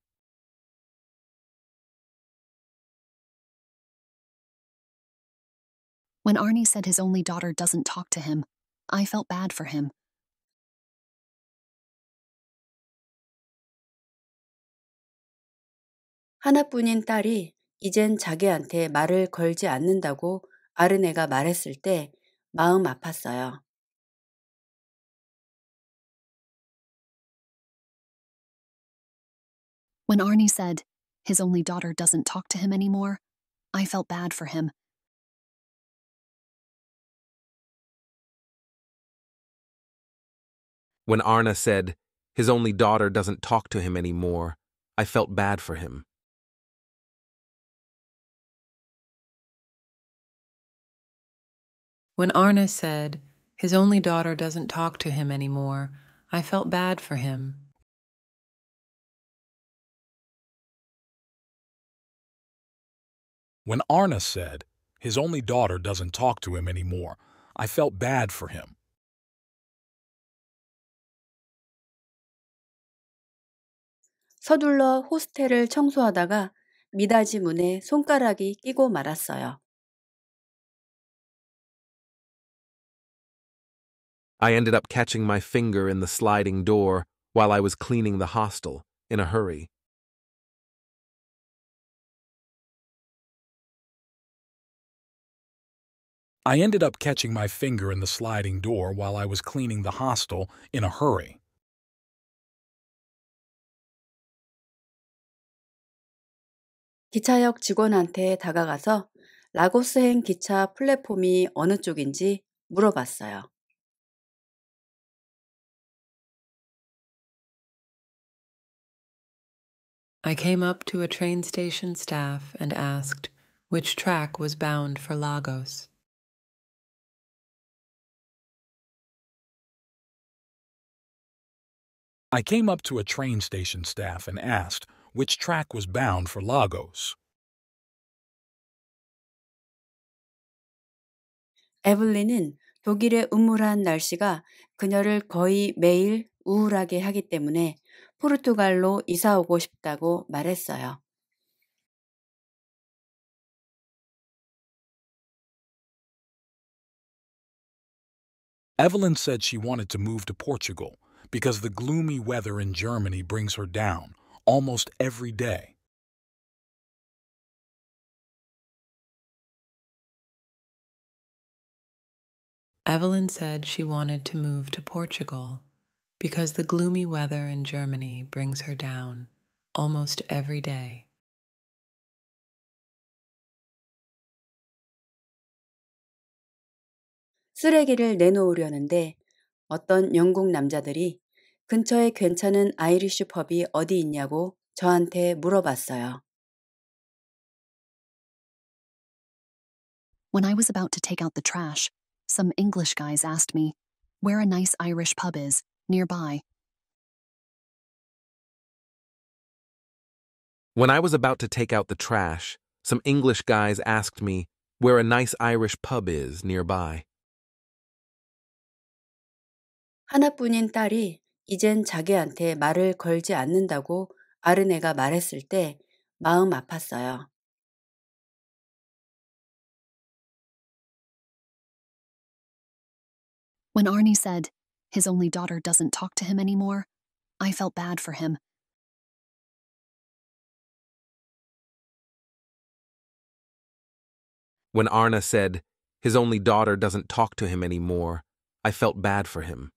When Arnie said his only daughter doesn't talk to him, I felt bad for him. 하나뿐인 딸이 이젠 자기한테 말을 걸지 않는다고 아르네가 말했을 때 마음 아팠어요. When Arnie said his only daughter doesn't talk to him anymore, I felt bad for him. When Arna said his only daughter doesn't talk to him anymore, I felt bad for him. When Arna said his only daughter doesn't talk to him anymore, I felt bad for him. When Arna said his only daughter doesn't talk to him anymore, I felt bad for him. 서둘러 호스텔을 청소하다가 미닫이 문에 손가락이 끼고 말았어요. I ended up catching my finger in the sliding door while I was cleaning the hostel in a hurry. I ended up catching my finger in the sliding door while I was cleaning the hostel in a hurry. 기차역 직원한테 다가가서 라고스행 기차 플랫폼이 어느 쪽인지 물어봤어요. I came up to a train station staff and asked which track was bound for Lagos. I came up to a train station staff and asked which track was bound for Lagos. 에블린은 독일의 음울한 날씨가 그녀를 거의 매일 우울하게 하기 때문에 포르투갈로 이사 오고 싶다고 말했어요. Evelyn said she wanted to move to Portugal because the gloomy weather in Germany brings her down almost every day. Evelyn said she wanted to move to Portugal because the gloomy weather in Germany brings her down almost every day. 쓰레기를 내놓으려는데 어떤 영국 남자들이 근처에 괜찮은 아이리쉬 펍이 어디 있냐고 저한테 물어봤어요. When I was about to take out the trash, some English guys asked me where a nice Irish pub is nearby. When I was about to take out the trash, some English guys asked me where a nice Irish pub is nearby. 하나뿐인 딸이 이젠 자기한테 말을 걸지 않는다고 아르네가 말했을 때 마음 아팠어요. When Arnie said his only daughter doesn't talk to him anymore, I felt bad for him. When Arna said his only daughter doesn't talk to him anymore, I felt bad for him.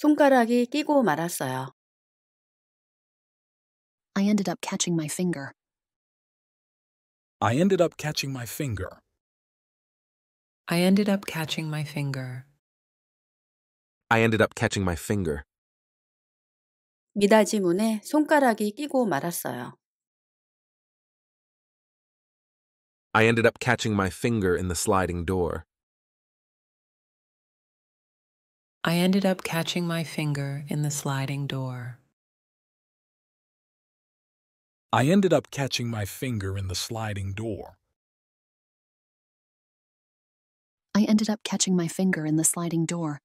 손가락이 끼고 말았어요. I ended up catching my finger. I ended up catching my finger. I ended up catching my finger. I ended up catching my finger. 미닫이 문에 손가락이 끼고 말았어요. I ended up catching my finger in the sliding door. I ended up catching my finger in the sliding door. I ended up catching my finger in the sliding door. I ended up catching my finger in the sliding door.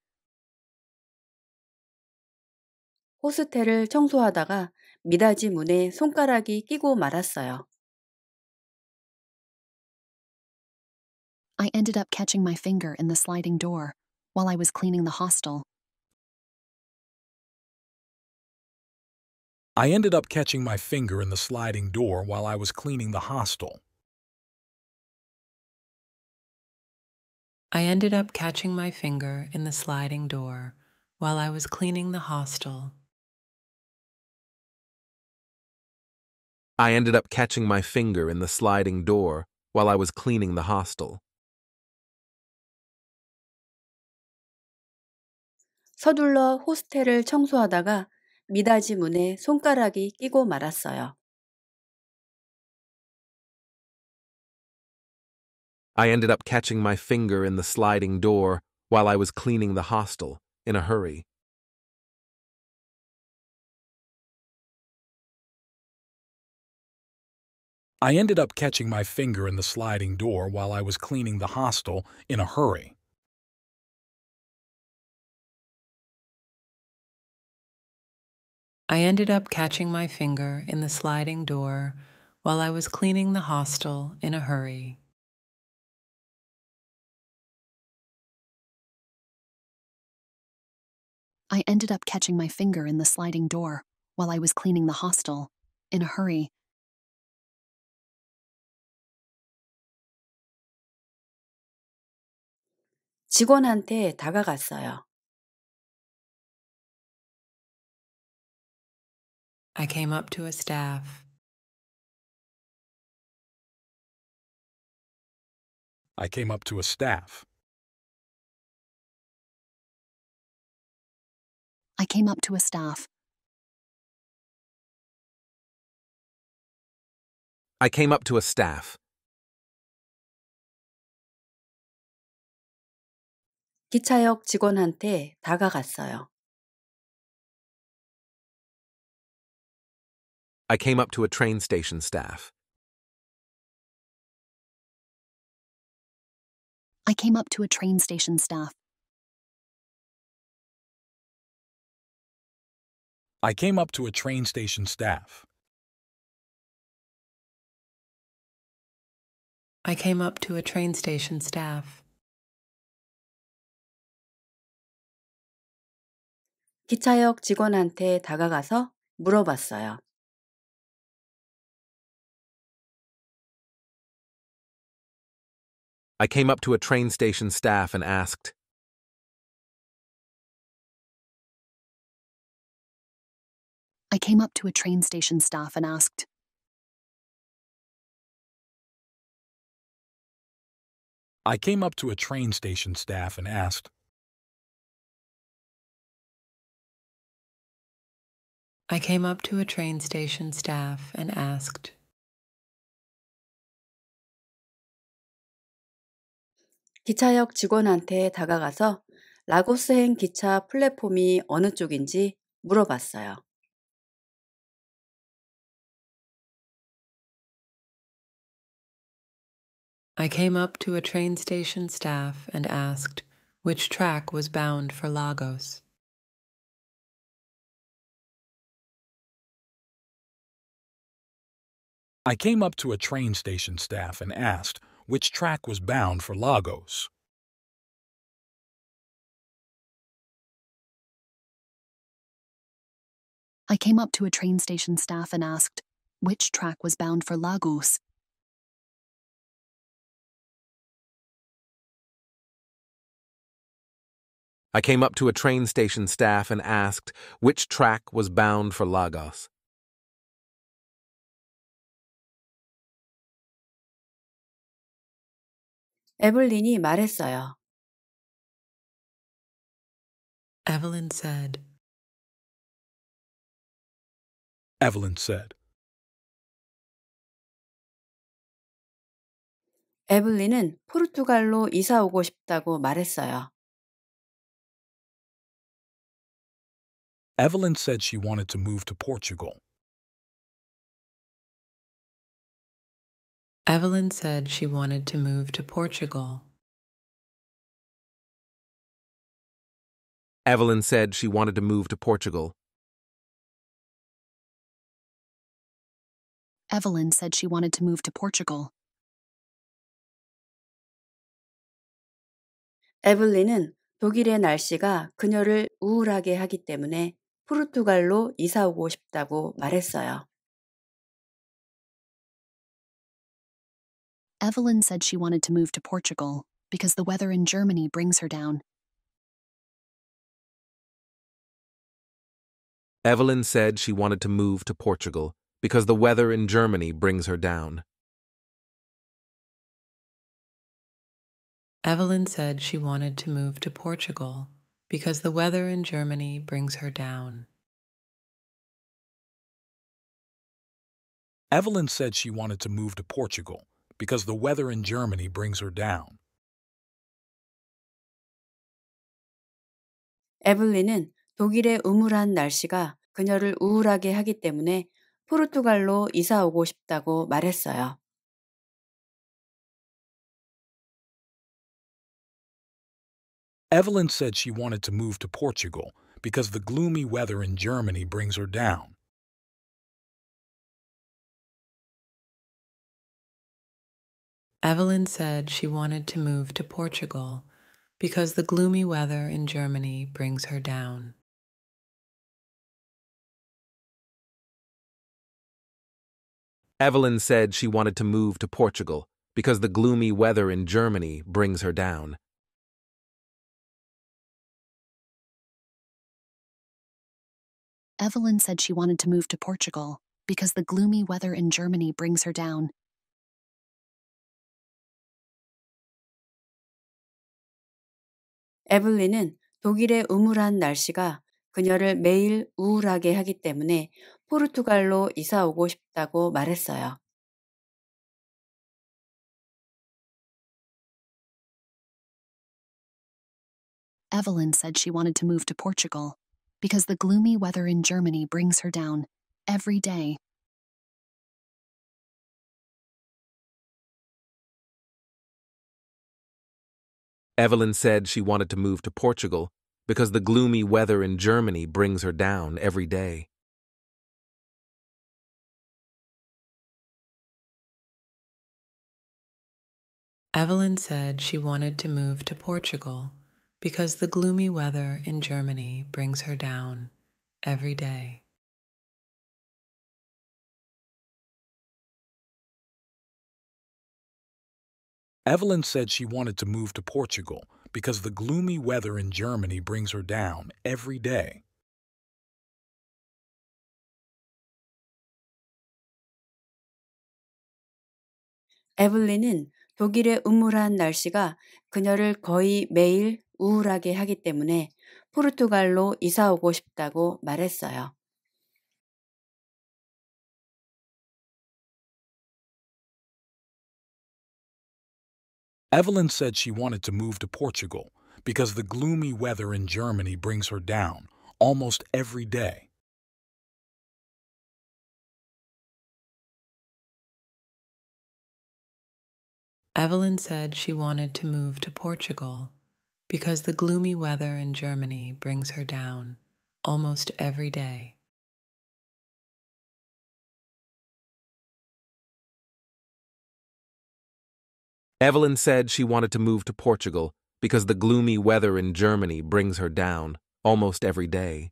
호스텔을 청소하다가 미닫이 문에 손가락이 끼고 말았어요. I ended up catching my finger in the sliding door while I was cleaning the hostel. I ended up catching my finger in the sliding door while I was cleaning the hostel. I ended up catching my finger in the sliding door while I was cleaning the hostel. I ended up catching my finger in the sliding door while I was cleaning the hostel. 서둘러 호스텔을 청소하다가 미닫이 문에 손가락이 끼고 말았어요. I ended up catching my finger in the sliding door while I was cleaning the hostel in a hurry. I ended up catching my finger in the sliding door while I was cleaning the hostel in a hurry. I ended up catching my finger in the sliding door while I was cleaning the hostel in a hurry. I ended up catching my finger in the sliding door while I was cleaning the hostel in a hurry. 직원한테 다가갔어요. I came up to a staff. I came up to a staff. I came up to a staff. I came up to a staff. 기차역 직원한테 다가갔어요. I came up to a train station staff. I came up to a train station staff. I came up to a train station staff. I came up to a train station staff. 기차역 직원한테 다가가서 물어봤어요. I came up to a train station staff and asked. I came up to a train station staff and asked. I came up to a train station staff and asked. I came up to a train station staff and asked. 기차역 직원한테 다가가서 라고스행 기차 플랫폼이 어느 쪽인지 물어봤어요. I came up to a train station staff and asked which track was bound for Lagos. I came up to a train station staff and asked which track was bound for Lagos. I came up to a train station staff and asked which track was bound for Lagos. I came up to a train station staff and asked which track was bound for Lagos. 에블린이 말했어요. Evelyn said. Evelyn said. 에블린은 포르투갈로 이사 오고 싶다고 말했어요. Evelyn said she wanted to move to Portugal. Evelyn said she wanted to move to Portugal. Evelyn said she wanted to move to Portugal. Evelyn said she wanted to move to Portugal. 에블린은 독일의 날씨가 그녀를 우울하게 하기 때문에 포르투갈로 이사 오고 싶다고 말했어요. Evelyn said she wanted to move to Portugal because the weather in Germany brings her down. Evelyn said she wanted to move to Portugal because the weather in Germany brings her down. Evelyn said she wanted to move to Portugal because the weather in Germany brings her down. Evelyn said she wanted to move to Portugal because the weather in Germany brings her down. 에블린은 독일의 우물한 날씨가 그녀를 우울하게 하기 때문에 포르투갈로 이사 오고 싶다고 말했어요. Evelyn said she wanted to move to Portugal because the gloomy weather in Germany brings her down. Evelyn said she wanted to move to Portugal because the gloomy weather in Germany brings her down. Evelyn said she wanted to move to Portugal because the gloomy weather in Germany brings her down. Evelyn said she wanted to move to Portugal because the gloomy weather in Germany brings her down. 에블린은 독일의 우물한 날씨가 그녀를 매일 우울하게 하기 때문에 포르투갈로 이사 오고 싶다고 말했어요. Evelyn said she wanted to move to Portugal because the gloomy weather in Germany brings her down every day. Evelyn said she wanted to move to Portugal because the gloomy weather in Germany brings her down every day. Evelyn said she wanted to move to Portugal because the gloomy weather in Germany brings her down every day. Evelyn said she wanted to move to Portugal because the gloomy weather in Germany brings her down every day. 에블린은 독일의 음울한 날씨가 그녀를 거의 매일 우울하게 하기 때문에 포르투갈로 이사 오고 싶다고 말했어요. Evelyn said she wanted to move to Portugal because the gloomy weather in Germany brings her down almost every day. Evelyn said she wanted to move to Portugal because the gloomy weather in Germany brings her down almost every day. Evelyn said she wanted to move to Portugal because the gloomy weather in Germany brings her down almost every day.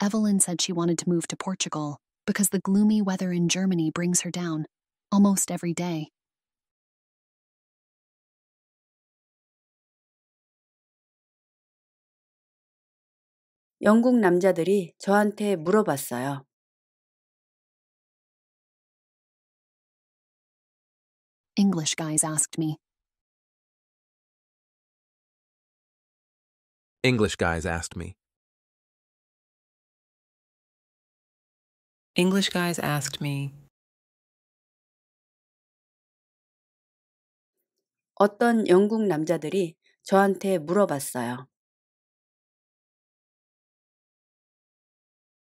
Evelyn said she wanted to move to Portugal because the gloomy weather in Germany brings her down almost every day. 영국 남자들이 저한테 물어봤어요. English guys asked me. English guys asked me. English guys asked me. 어떤 영국 남자들이 저한테 물어봤어요.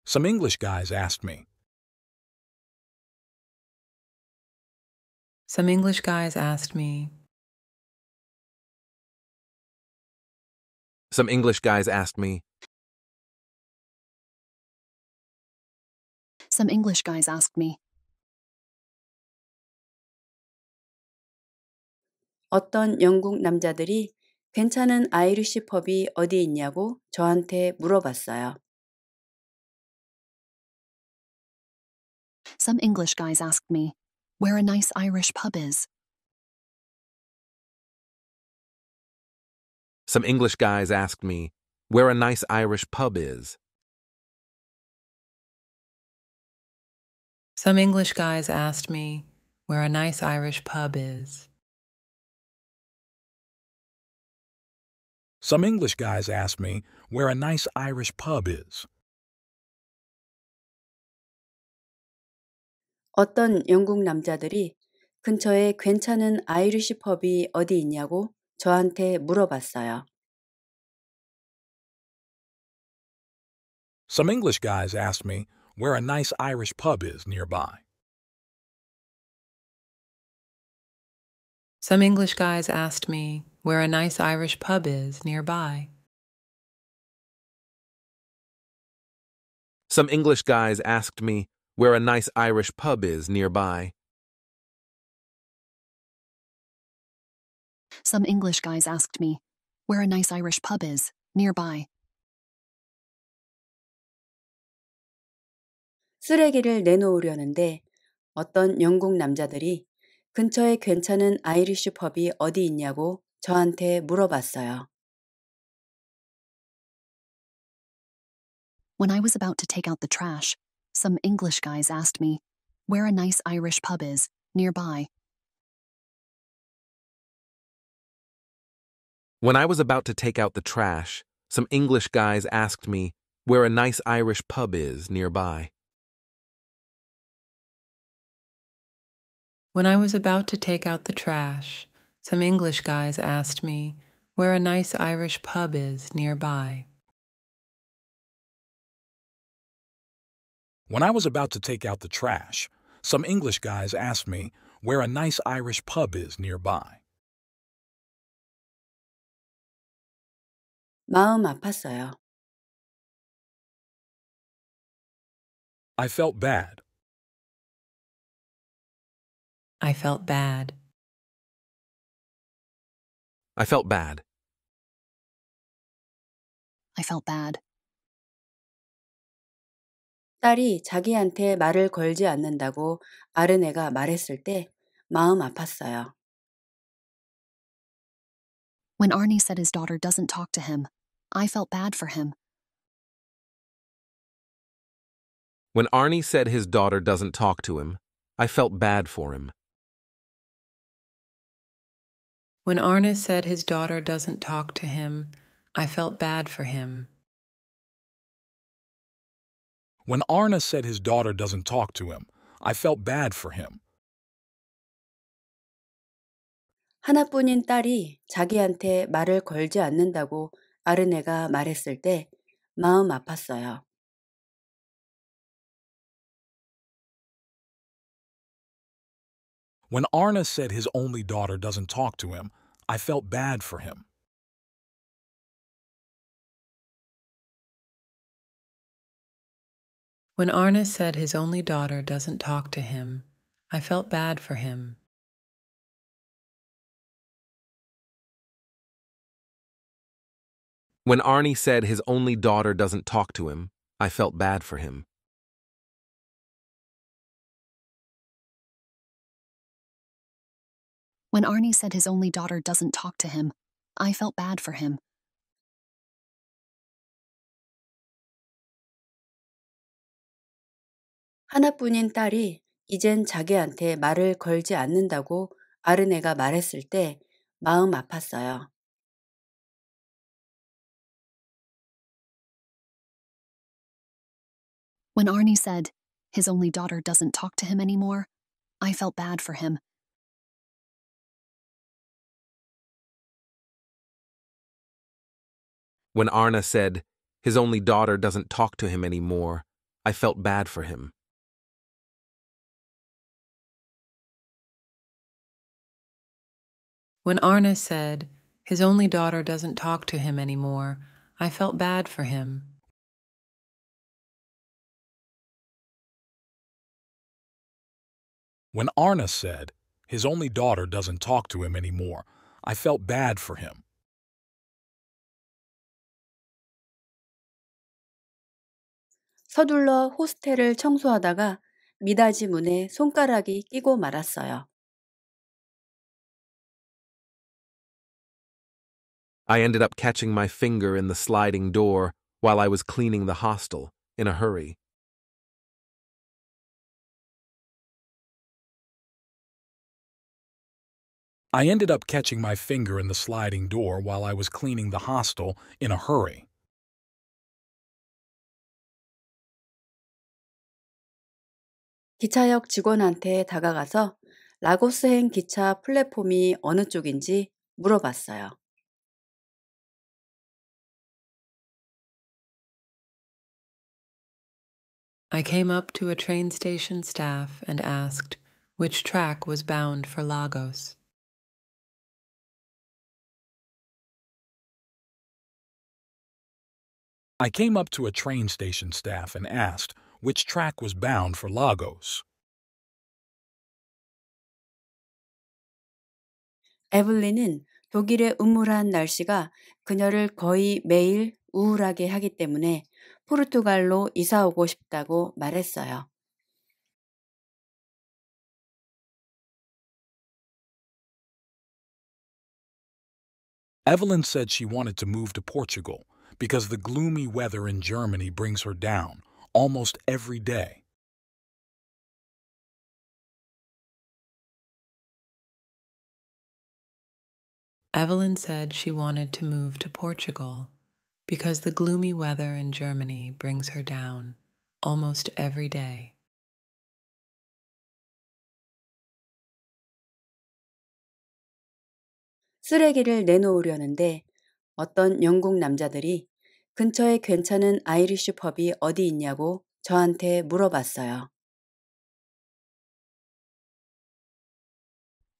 Some English guys asked me. Some English guys asked me. Some English guys asked me. Some English guys asked me. 어떤 영국 남자들이 괜찮은 아이리시 펍이 어디 있냐고 저한테 물어봤어요. Some English guys asked me where a nice Irish pub is. Some English guys asked me where a nice Irish pub is. Some English guys asked me where a nice Irish pub is. Some English guys asked me where a nice Irish pub is. 어떤 영국 남자들이 근처에 괜찮은 아이리시 펍이 어디 있냐고 저한테 물어봤어요. Some English guys asked me where a nice Irish pub is nearby. Some English guys asked me where a nice Irish pub is nearby. Some English guys asked me where a nice Irish pub is nearby. Some English guys asked me where a nice Irish pub is nearby. 쓰레기를 내놓으려는데 어떤 영국 남자들이 근처에 괜찮은 아이리쉬 펍이 어디 있냐고 저한테 물어봤어요. When I was about to take out the trash, some English guys asked me where a nice Irish pub is nearby. When I was about to take out the trash, some English guys asked me where a nice Irish pub is nearby. When I was about to take out the trash, some English guys asked me where a nice Irish pub is nearby. When I was about to take out the trash, some English guys asked me where a nice Irish pub is nearby. 마음 아팠어요. I felt bad. I felt bad. I felt bad. I felt bad. 딸이 자기한테 말을 걸지 않는다고 아르네가 말했을 때 마음 아팠어요. When Arnie said his daughter doesn't talk to him, I felt bad for him. When Arnie said his daughter doesn't talk to him, I felt bad for him. When Arnie said his daughter doesn't talk to him, I felt bad for him. When Arnie said his daughter doesn't talk to him, I felt bad for him. 하나뿐인 딸이 자기한테 말을 걸지 않는다고 아르네가 말했을 때 마음 아팠어요. When Arne said his only daughter doesn't talk to him, I felt bad for him. When Arne said his only daughter doesn't talk to him, I felt bad for him. When Arnie said his only daughter doesn't talk to him, I felt bad for him. When Arnie said his only daughter doesn't talk to him, I felt bad for him. 하나뿐인 딸이 이젠 자기한테 말을 걸지 않는다고 아르네가 말했을 때 마음 아팠어요. When Arnie said his only daughter doesn't talk to him anymore, I felt bad for him. When Arne said his only daughter doesn't talk to him anymore, I felt bad for him. When Arne said his only daughter doesn't talk to him anymore, I felt bad for him. When Arne said his only daughter doesn't talk to him anymore, I felt bad for him. 서둘러 호스텔을 청소하다가 미닫이 문에 손가락이 끼고 말았어요. I ended up catching my finger in the sliding door while I was cleaning the hostel in a hurry. I ended up catching my finger in the sliding door while I was cleaning the hostel in a hurry. 기차역 직원한테 다가가서 라고스행 기차 플랫폼이 어느 쪽인지 물어봤어요. I came up to a train station staff and asked which track was bound for Lagos. I came up to a train station staff and asked which track was bound for Lagos. 에블린은 독일의 음울한 날씨가 그녀를 거의 매일 우울하게 하기 때문에 포르투갈로 이사 오고 싶다고 말했어요. Evelyn said she wanted to move to Portugal because the gloomy weather in Germany brings her down almost every day. Evelyn said she wanted to move to Portugal because the gloomy weather in Germany brings her down almost every day. 쓰레기를 내놓으려는데 어떤 영국 남자들이 근처에 괜찮은 아이리쉬 펍이 어디 있냐고 저한테 물어봤어요.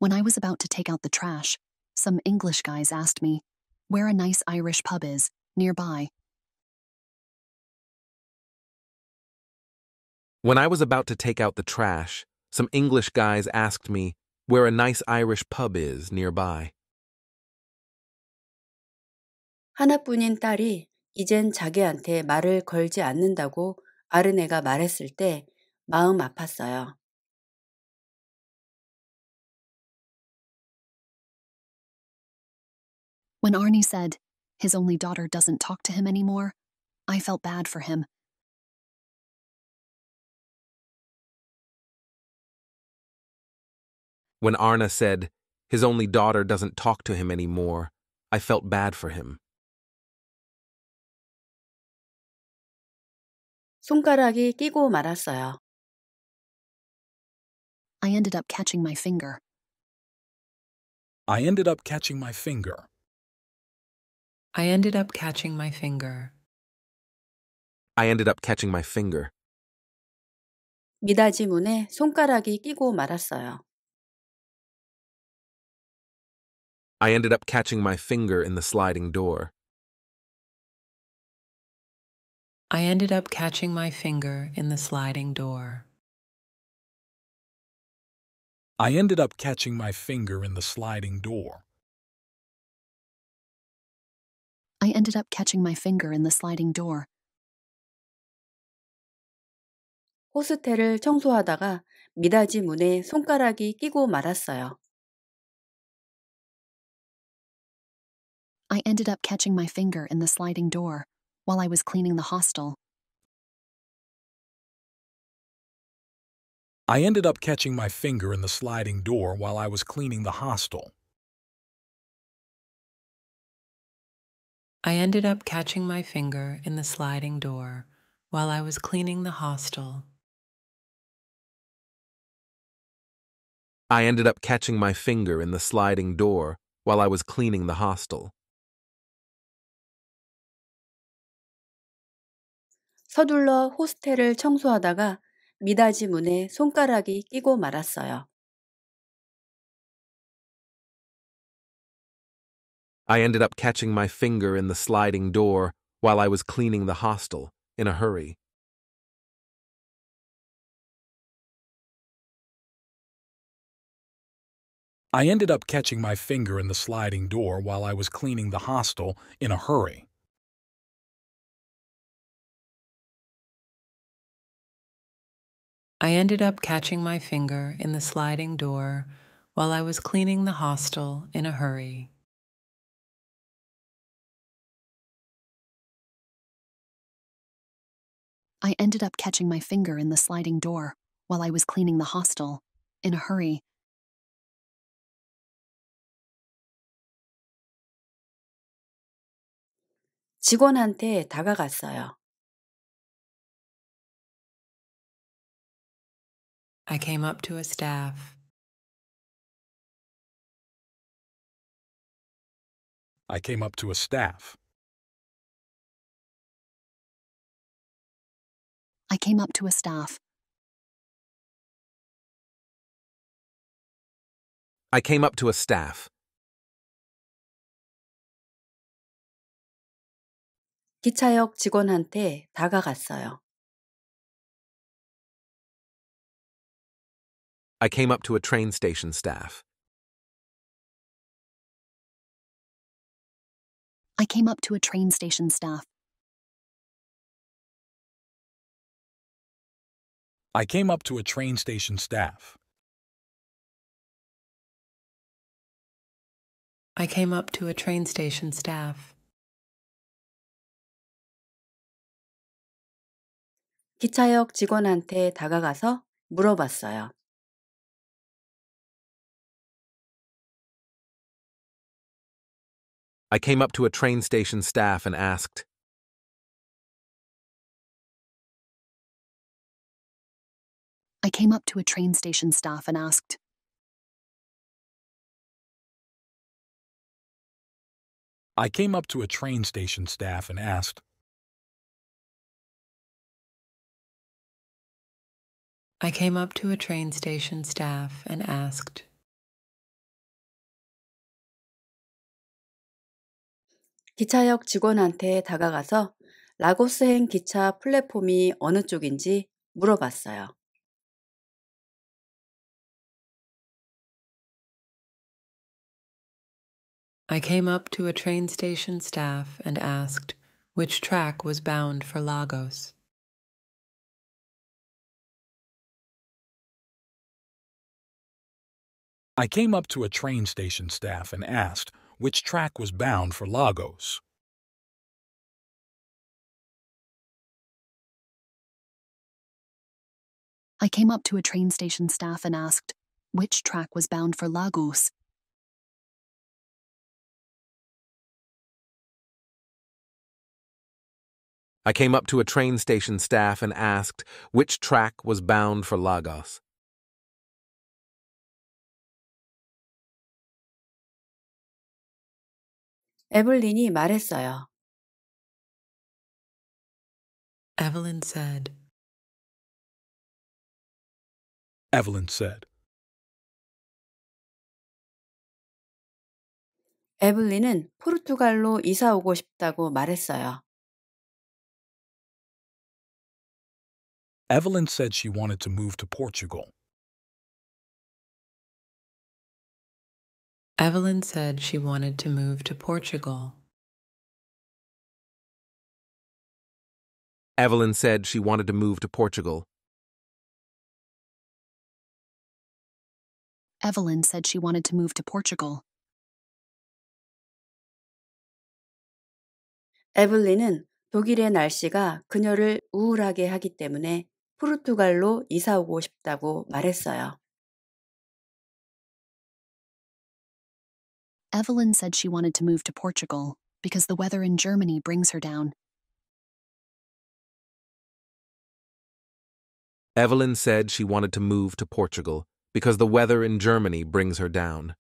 When I was about to take out the trash, some English guys asked me where a nice Irish pub is nearby. When I was about to take out the trash, some English guys asked me where a nice Irish pub is nearby. 하나뿐인 딸이 이젠 자기한테 말을 걸지 않는다고 아르네가 말했을 때 마음 아팠어요. When Arnie said his only daughter doesn't talk to him anymore, I felt bad for him. When Arna said his only daughter doesn't talk to him anymore, I felt bad for him. 손가락이 끼고 말았어요. I ended up catching my finger. I ended up catching my finger. I ended up catching my finger. I ended up catching my finger. 미닫이문에 손가락이 끼고 말았어요. I ended up catching my finger in the sliding door. I ended up catching my finger in the sliding door. I ended up catching my finger in the sliding door. I ended up catching my finger in the sliding door. 호스텔을 청소하다가 미닫이 문에 손가락이 끼고 말았어요. I ended up catching my finger in the sliding door while I was cleaning the hostel. I ended up catching my finger in the sliding door while I was cleaning the hostel. I ended up catching my finger in the sliding door while I was cleaning the hostel. I ended up catching my finger in the sliding door while I was cleaning the hostel. 서둘러 호스텔을 청소하다가 미닫이 문에 손가락이 끼고 말았어요. I ended up catching my finger in the sliding door while I was cleaning the hostel in a hurry. I ended up catching my finger in the sliding door while I was cleaning the hostel in a hurry. I ended up catching my finger in the sliding door while I was cleaning the hostel in a hurry. I ended up catching my finger in the sliding door while I was cleaning the hostel in a hurry. 직원한테 다가갔어요. I came up to a staff. I came up to a staff. I came up to a staff. I came up to a staff. 기차역 직원한테 다가갔어요. I came up to a train station staff. I came up to a train station staff. I came up to a train station staff. I came up to a train station staff. 기차역 직원한테 다가가서 물어봤어요. I came up to a train station staff and asked, I came up to a train station staff and asked. 기차역 직원한테 다가가서 라고스행 기차 플랫폼이 어느 쪽인지 물어봤어요. I came up to a train station staff and asked which track was bound for Lagos. I came up to a train station staff and asked which track was bound for Lagos. I came up to a train station staff and asked which track was bound for Lagos. I came up to a train station staff and asked which track was bound for Lagos. 에블린이 말했어요. Evelyn said. 에블린은 포르투갈로 이사 오고 싶다고 말했어요. Evelyn said she wanted to move to Portugal. Evelyn said she wanted to move to Portugal. Evelyn said she wanted to move to Portugal. Evelyn said she wanted to move to Portugal. 에블린은 독일의 날씨가 그녀를 우울하게 하기 때문에 포르투갈로 이사 오고 싶다고 말했어요. Evelyn said she wanted to move to Portugal because the weather in Germany brings her down. Evelyn said she wanted to move to Portugal because the weather in Germany brings her down.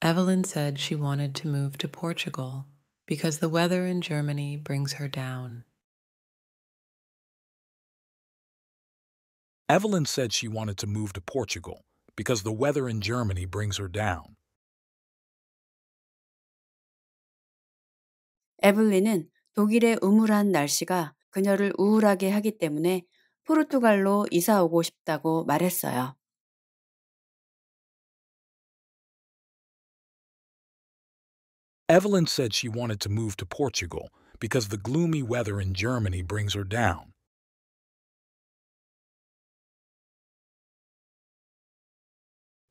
Evelyn said she wanted to move to Portugal because the weather in Germany brings her down. Evelyn said she wanted to move to Portugal because the weather in Germany brings her down. 에블린은 독일의 우물한 날씨가 그녀를 우울하게 하기 때문에 포르투갈로 이사 오고 싶다고 말했어요. Evelyn said she wanted to move to Portugal because the gloomy weather in Germany brings her down.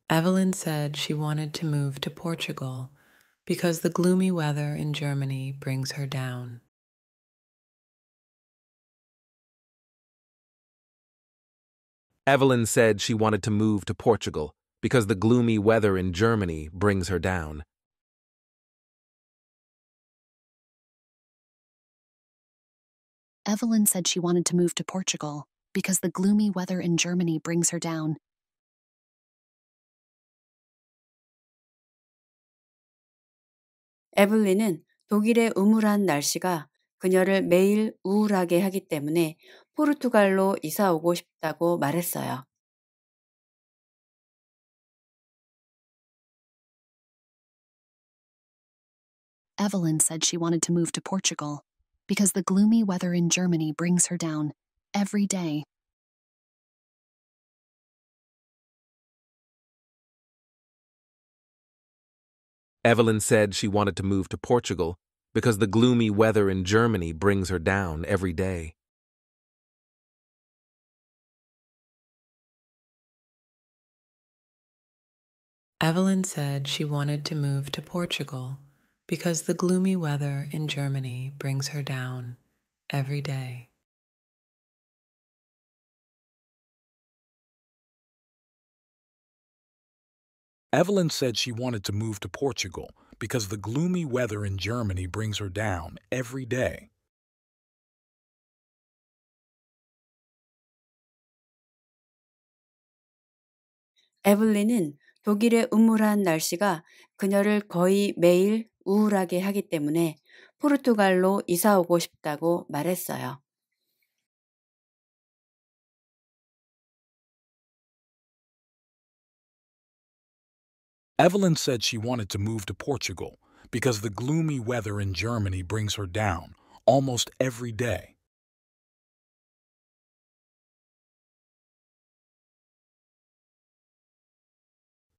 Evelyn said she wanted to move to Portugal because the gloomy weather in Germany brings her down. Evelyn said she wanted to move to Portugal because the gloomy weather in Germany brings her down. Evelyn said she wanted to move to Portugal because the gloomy weather in Germany brings her down. 에블린은 독일의 우물한 날씨가 그녀를 매일 우울하게 하기 때문에 포르투갈로 이사 오고 싶다고 말했어요. Evelyn said she wanted to move to Portugal because the gloomy weather in Germany brings her down every day. Evelyn said she wanted to move to Portugal because the gloomy weather in Germany brings her down every day. Evelyn said she wanted to move to Portugal because the gloomy weather in Germany brings her down every day. Evelyn said she wanted to move to Portugal because the gloomy weather in Germany brings her down every day. 에블린은 독일의 음울한 날씨가 그녀를 거의 매일 우울하게 하기 때문에 포르투갈로 이사 오고 싶다고 말했어요. Evelyn said she wanted to move to Portugal because the gloomy weather in Germany brings her down almost every day.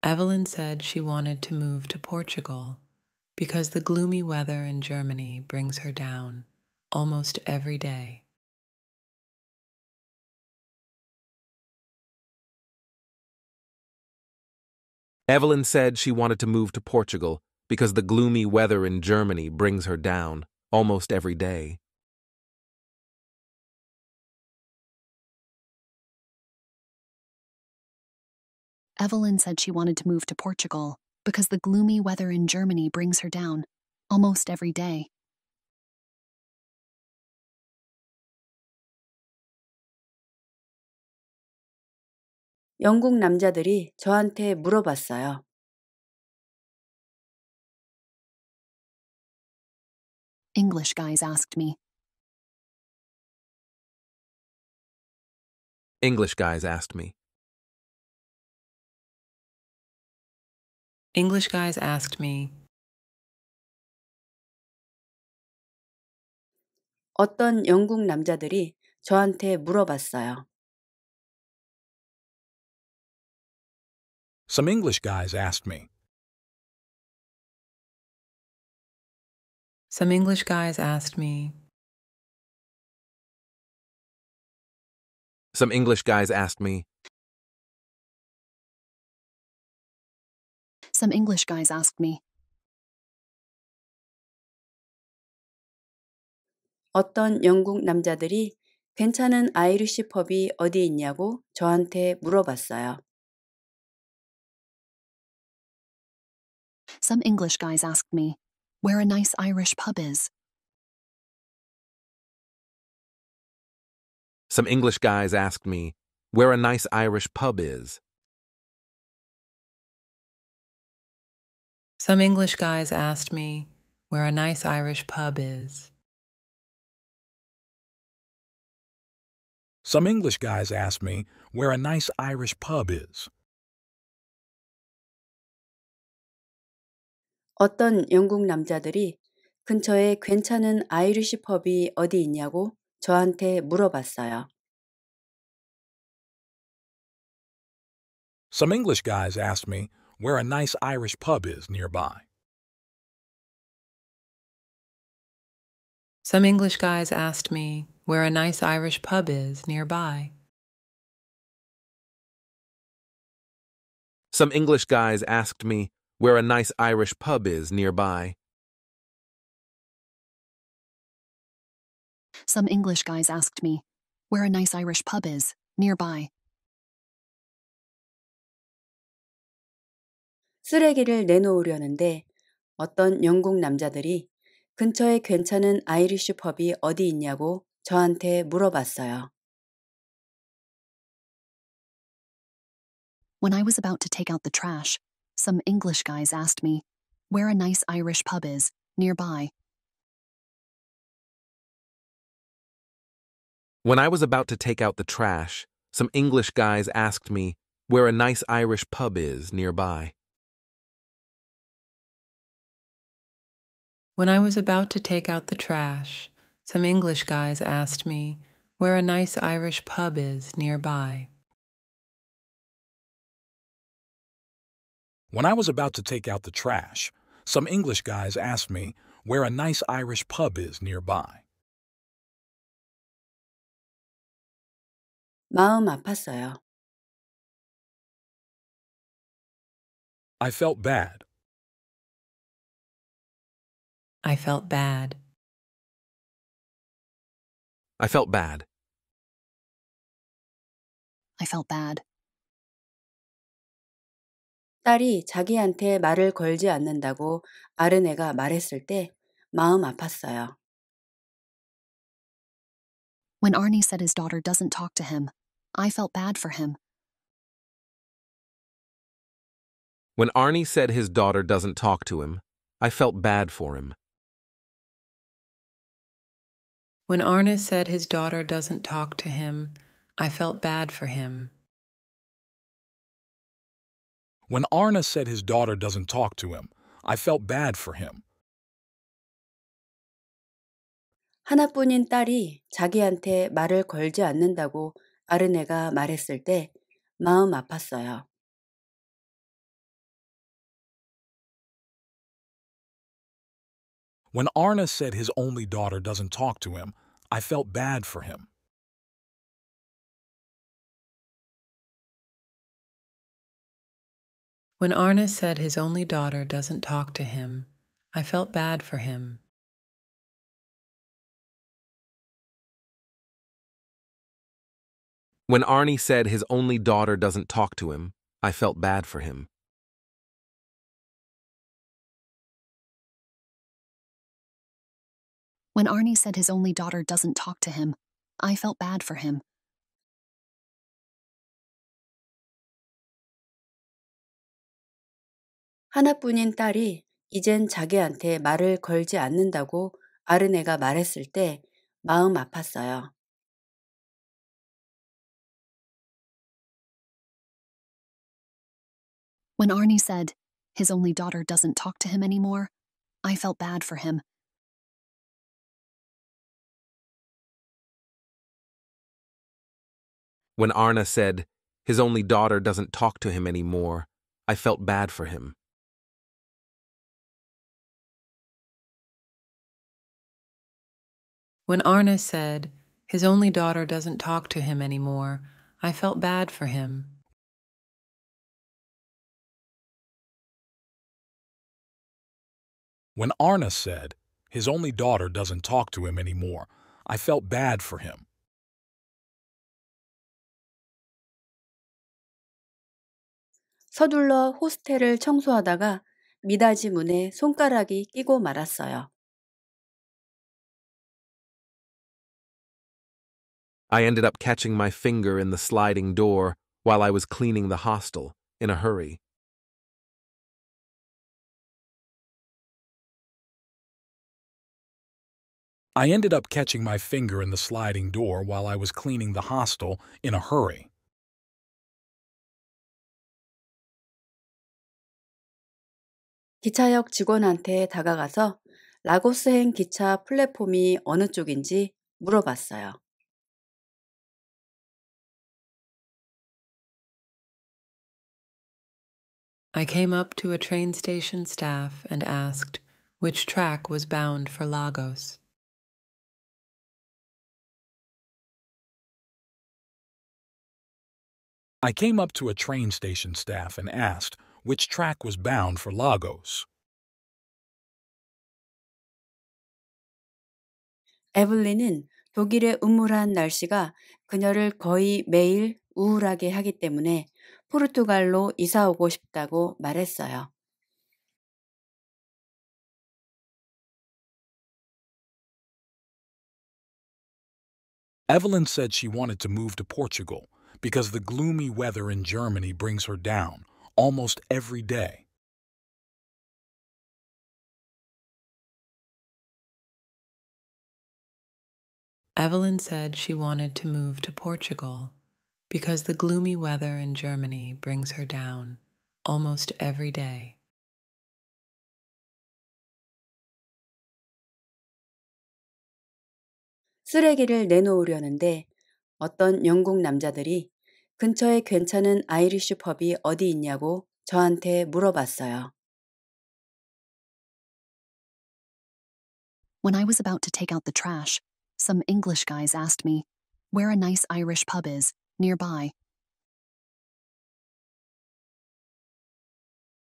Evelyn said she wanted to move to Portugal because the gloomy weather in Germany brings her down almost every day. Evelyn said she wanted to move to Portugal because the gloomy weather in Germany brings her down almost every day. Evelyn said she wanted to move to Portugal because the gloomy weather in Germany brings her down almost every day. 영국 남자들이 저한테 물어봤어요. English guys asked me. English guys asked me. English guys asked me. 어떤 영국 남자들이 저한테 물어봤어요. Some English guys asked me. Some English guys asked me. Some English guys asked me. Some English guys asked me. 어떤 영국 남자들이 괜찮은 아이리시 펍이 어디 있냐고 저한테 물어봤어요. Some English guys asked me where a nice Irish pub is. Some English guys asked me where a nice Irish pub is. Some English guys asked me where a nice Irish pub is. Some English guys asked me where a nice Irish pub is. 어떤 영국 남자들이 근처에 괜찮은 아이리시 펍이 어디 있냐고 저한테 물어봤어요. Some English guys asked me where a nice Irish pub is nearby. Some English guys asked me where a nice Irish pub is nearby. Some English guys asked me where a nice Irish pub is nearby. Some English guys asked me where a nice Irish pub is nearby. 쓰레기를 내놓으려는데 어떤 영국 남자들이 근처에 괜찮은 아이리쉬 펍이 어디 있냐고 저한테 물어봤어요. When I was about to take out the trash, some English guys asked me where a nice Irish pub is nearby. When I was about to take out the trash, some English guys asked me where a nice Irish pub is nearby. When I was about to take out the trash, some English guys asked me where a nice Irish pub is nearby. When I was about to take out the trash, some English guys asked me where a nice Irish pub is nearby. 마음 아팠어요. I felt bad. I felt bad. I felt bad. I felt bad. 딸이 자기한테 말을 걸지 않는다고 아르네가 말했을 때 마음 아팠어요. When Arnie said his daughter doesn't talk to him, I felt bad for him. When Arnie said his daughter doesn't talk to him, I felt bad for him. When Arnie said his daughter doesn't talk to him, I felt bad for him. When Arnie said his daughter doesn't talk to him, I felt bad for him. 하나뿐인 딸이 자기한테 말을 걸지 않는다고 아르네가 말했을 때 마음 아팠어요. When Arnie said his only daughter doesn't talk to him, I felt bad for him. When Arnie said his only daughter doesn't talk to him, I felt bad for him. When Arnie said his only daughter doesn't talk to him, I felt bad for him. When Arnie said his only daughter doesn't talk to him, I felt bad for him. 하나뿐인 딸이 이젠 자기한테 말을 걸지 않는다고 아르네가 말했을 때 마음 아팠어요. When Arnie said his only daughter doesn't talk to him anymore, I felt bad for him. When Arnie said his only daughter doesn't talk to him anymore, I felt bad for him. When Arnie said his only daughter doesn't talk to him anymore, I felt bad for him. When Arnie said his only daughter doesn't talk to him anymore, I felt bad for him. 서둘러 호스텔을 청소하다가 미닫이 문에 손가락이 끼고 말았어요. I ended up catching my finger in the sliding door while I was cleaning the hostel in a hurry. I ended up catching my finger in the sliding door while I was cleaning the hostel in a hurry. 기차역 직원한테 다가가서 라고스행 기차 플랫폼이 어느 쪽인지 물어봤어요. I came up to a train station staff and asked which track was bound for Lagos. I came up to a train station staff and asked which track was bound for Lagos. 에블린은 독일의 음울한 날씨가 그녀를 거의 매일 우울하게 하기 때문에 포르투갈로 이사 오고 싶다고 말했어요. Evelyn said she wanted to move to Portugal because the gloomy weather in Germany brings her down almost every day. Evelyn said she wanted to move to Portugal because the gloomy weather in Germany brings her down almost every day. 쓰레기를 내놓으려는데 어떤 영국 남자들이 근처에 괜찮은 아이리쉬 펍이 어디 있냐고 저한테 물어봤어요. When I was about to take out the trash, some English guys asked me where a nice Irish pub is nearby.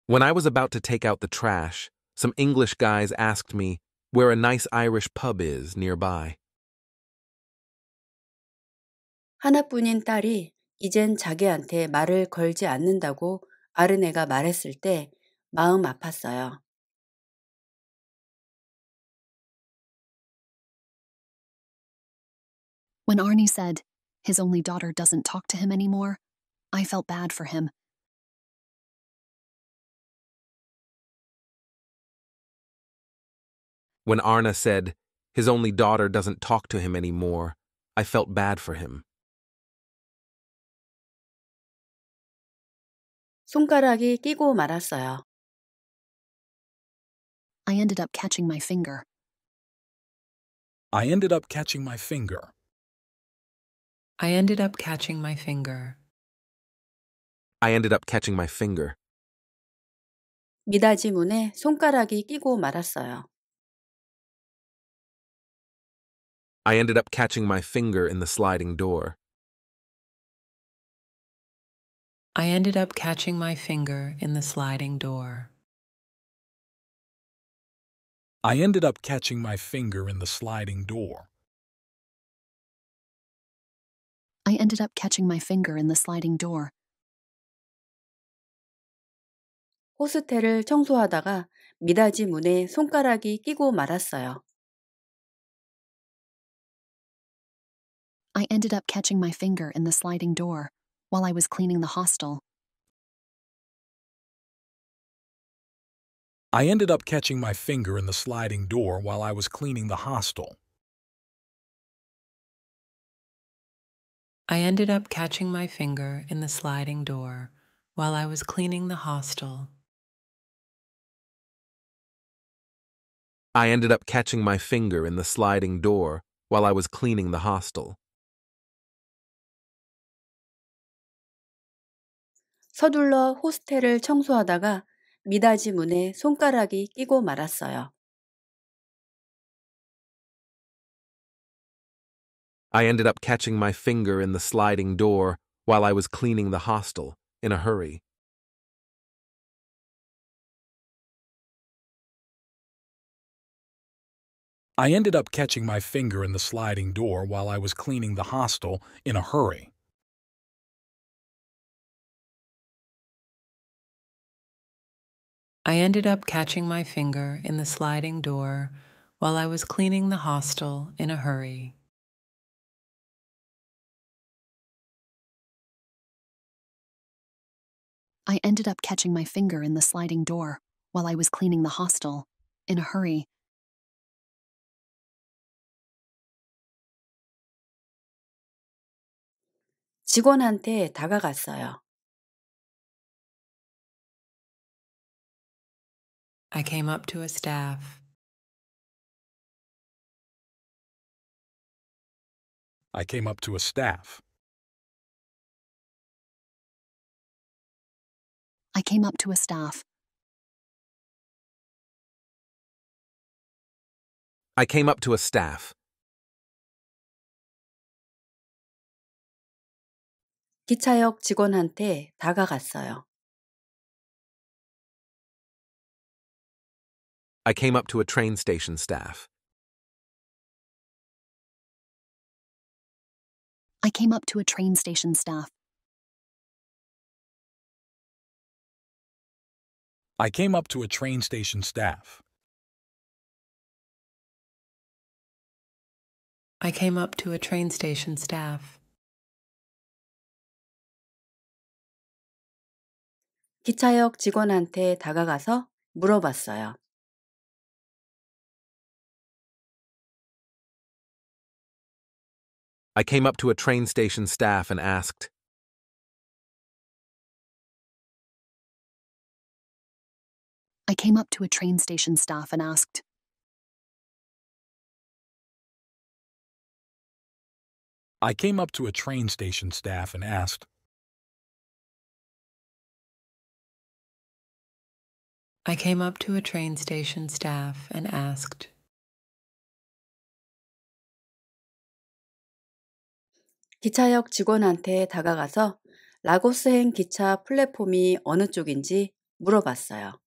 When I was about to take out the trash, some English guys asked me where a nice Irish pub is nearby. 하나뿐인 딸이 이젠 자기한테 말을 걸지 않는다고 아르네가 말했을 때 마음 아팠어요. When Arnie said, his only daughter doesn't talk to him anymore, I felt bad for him. When Arna said, his only daughter doesn't talk to him anymore, I felt bad for him. 손가락이 끼고 말았어요. I ended up catching my finger. 미닫이 문에 손가락이 끼고 말았어요. I ended up catching my finger in the sliding door. I ended up catching my finger in the sliding door. I ended up catching my finger in the sliding door. I ended up catching my finger in the sliding door. 호스텔을 청소하다가 미닫이 문에 손가락이 끼고 말았어요. I ended up catching my finger in the sliding door. While I was cleaning the hostel. I ended up catching my finger in the sliding door while I was cleaning the hostel. I ended up catching my finger in the sliding door while I was cleaning the hostel. I ended up catching my finger in the sliding door while I was cleaning the hostel. 서둘러 호스텔을 청소하다가 미닫이 문에 손가락이 끼고 말았어요. I ended up catching my finger in the sliding door while I was cleaning the hostel in a hurry. I ended up catching my finger in the sliding door while I was cleaning the hostel in a hurry. I ended up catching my finger in the sliding door while I was cleaning the hostel in a hurry. I ended up catching my finger in the sliding door while I was cleaning the hostel in a hurry. 직원한테 다가갔어요. I came up to a staff. I came up to a staff. I came up to a staff. I came up to a staff. 기차역 직원한테 다가갔어요. I came up to a train station staff. I came up to a train station staff. I came up to a train station staff. I came up to a train station staff. 기차역 직원한테 다가가서 물어봤어요. I came up to a train station staff and asked. I came up to a train station staff and asked. I came up to a train station staff and asked. I came up to a train station staff and asked. 기차역 직원한테 다가가서 라고스행 기차 플랫폼이 어느 쪽인지 물어봤어요.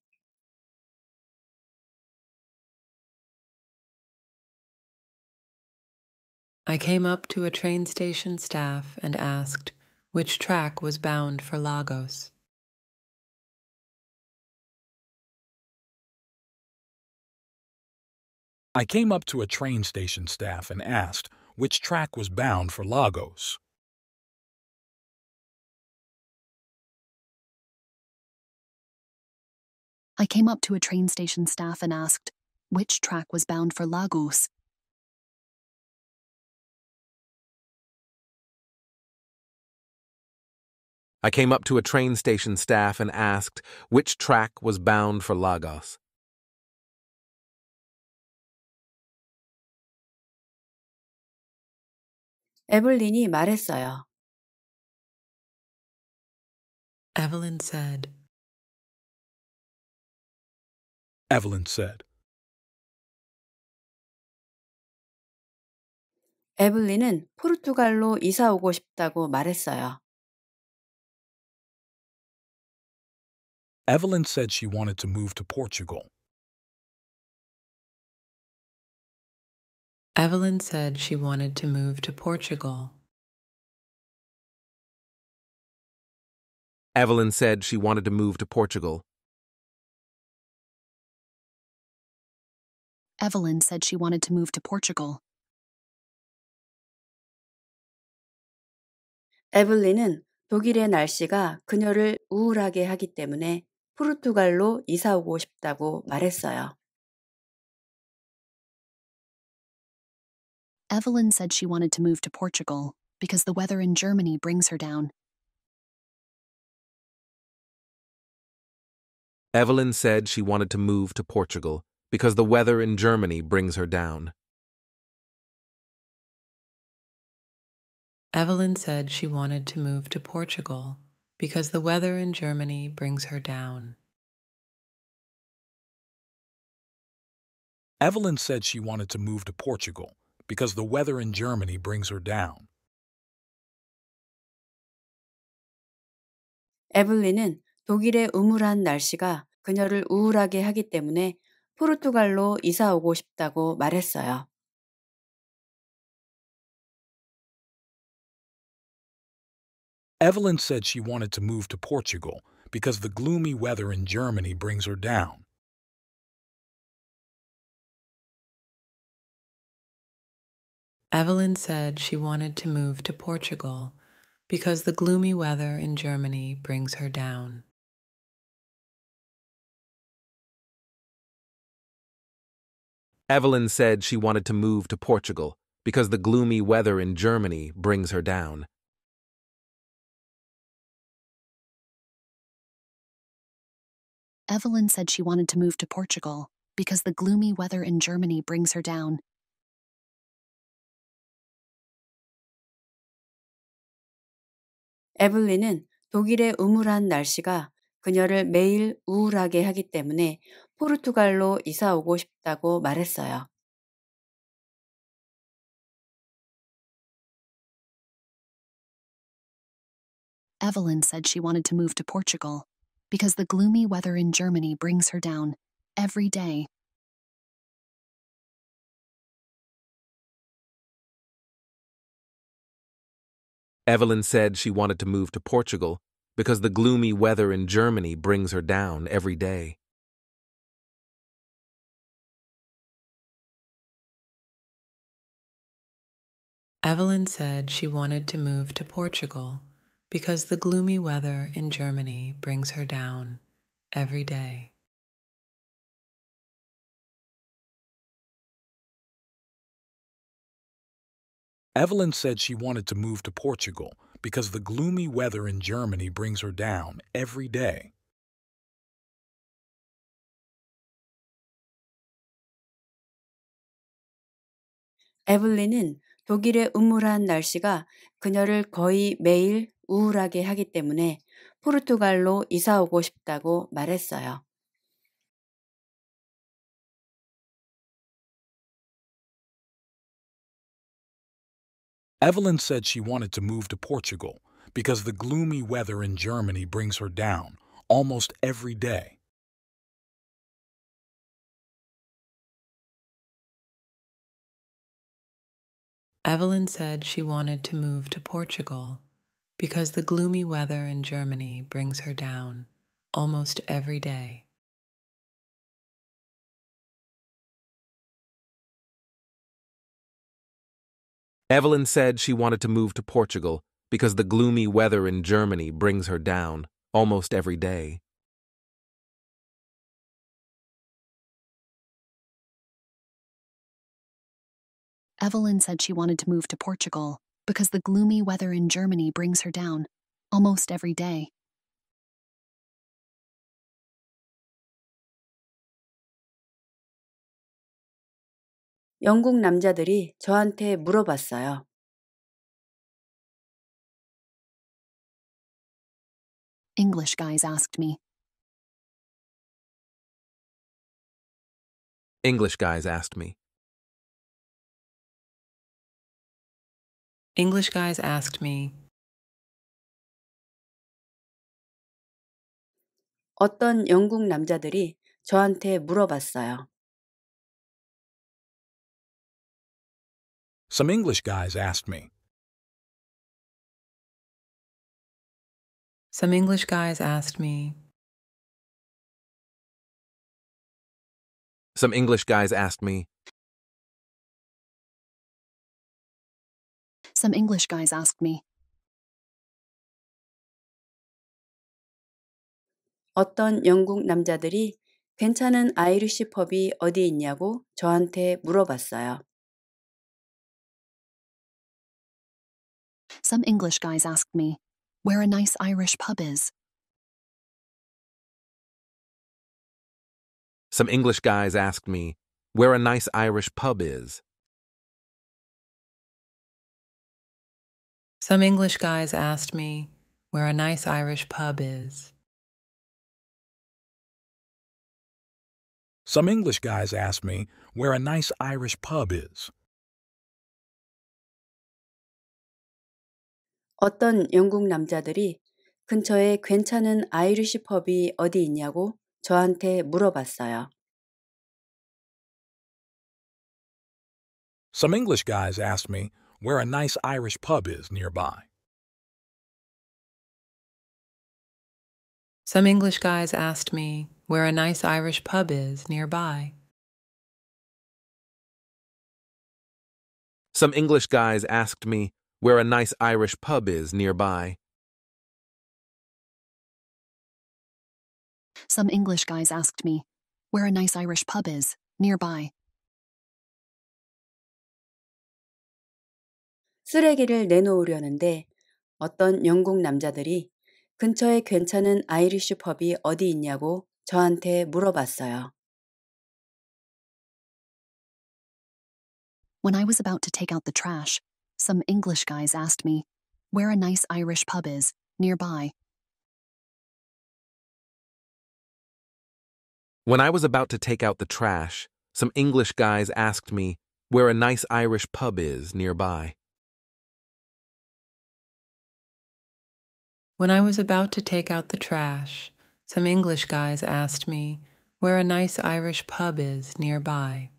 I came up to a train station staff and asked which track was bound for Lagos. I came up to a train station staff and asked which track was bound for Lagos. I came up to a train station staff and asked which track was bound for Lagos. 에블린이 말했어요. Evelyn said. 에블린은 포르투갈로 이사 오고 싶다고 말했어요. Evelyn said she wanted to move to Portugal. Evelyn said she wanted to move to Portugal. 에블린은 독일의 날씨가 그녀를 우울하게 하기 때문에 포르투갈로 이사 오고 싶다고 말했어요. Evelyn said she wanted to move to Portugal because the weather in Germany brings her down. Evelyn said she wanted to move to Portugal because the weather in Germany brings her down. Evelyn said she wanted to move to Portugal because the weather in Germany brings her down. Evelyn said she wanted to move to Portugal because the weather in Germany brings her down. 에블린은 독일의 우물한 날씨가 그녀를 우울하게 하기 때문에 포르투갈로 이사 오고 싶다고 말했어요. Evelyn said she wanted to move to Portugal because the gloomy weather in Germany brings her down. Evelyn said she wanted to move to Portugal because the gloomy weather in Germany brings her down. Evelyn said she wanted to move to Portugal because the gloomy weather in Germany brings her down. Evelyn said she wanted to move to Portugal because the gloomy weather in Germany brings her down. 에블린은 독일의 우물한 날씨가 그녀를 매일 우울하게 하기 때문에 포르투갈로 이사 오고 싶다고 말했어요. Evelyn said she wanted to move to Portugal because the gloomy weather in Germany brings her down every day. Evelyn said she wanted to move to Portugal because the gloomy weather in Germany brings her down every day. Evelyn said she wanted to move to Portugal because the gloomy weather in Germany brings her down every day. Evelyn said she wanted to move to Portugal because the gloomy weather in Germany brings her down every day. 에블린은 독일의 우물한 날씨가 그녀를 거의 매일 우울하게 하기 때문에 포르투갈로 이사 오고 싶다고 말했어요. Evelyn said she wanted to move to Portugal because the gloomy weather in Germany brings her down almost every day. Evelyn said she wanted to move to Portugal because the gloomy weather in Germany brings her down almost every day. Evelyn said she wanted to move to Portugal because the gloomy weather in Germany brings her down almost every day. Evelyn said she wanted to move to Portugal because the gloomy weather in Germany brings her down almost every day. 영국 남자들이 저한테 물어봤어요. English guys asked me. English guys asked me. English guys asked me. 어떤 영국 남자들이 저한테 물어봤어요. Some English guys asked me. Some English guys asked me. Some English guys asked me. Some English guys asked me. 어떤 영국 남자들이 괜찮은 아이리시 펍이 어디 있냐고 저한테 물어봤어요. Some English guys asked me where a nice Irish pub is. Some English guys asked me where a nice Irish pub is. Some English guys asked me where a nice Irish pub is. Some English guys asked me where a nice Irish pub is. 어떤 영국 남자들이 근처에 괜찮은 아이리시 펍이 어디 있냐고 저한테 물어봤어요. Some English guys asked me where a nice Irish pub is nearby. Some English guys asked me where a nice Irish pub is nearby. Some English guys asked me where a nice Irish pub is nearby. Some English guys asked me where a nice Irish pub is nearby. 쓰레기를 내놓으려는데 어떤 영국 남자들이 근처에 괜찮은 아이리쉬 펍이 어디 있냐고 저한테 물어봤어요. When I was about to take out the trash, some English guys asked me where a nice Irish pub is nearby. When I was about to take out the trash, some English guys asked me where a nice Irish pub is nearby. When I was about to take out the trash, some English guys asked me where a nice Irish pub is nearby.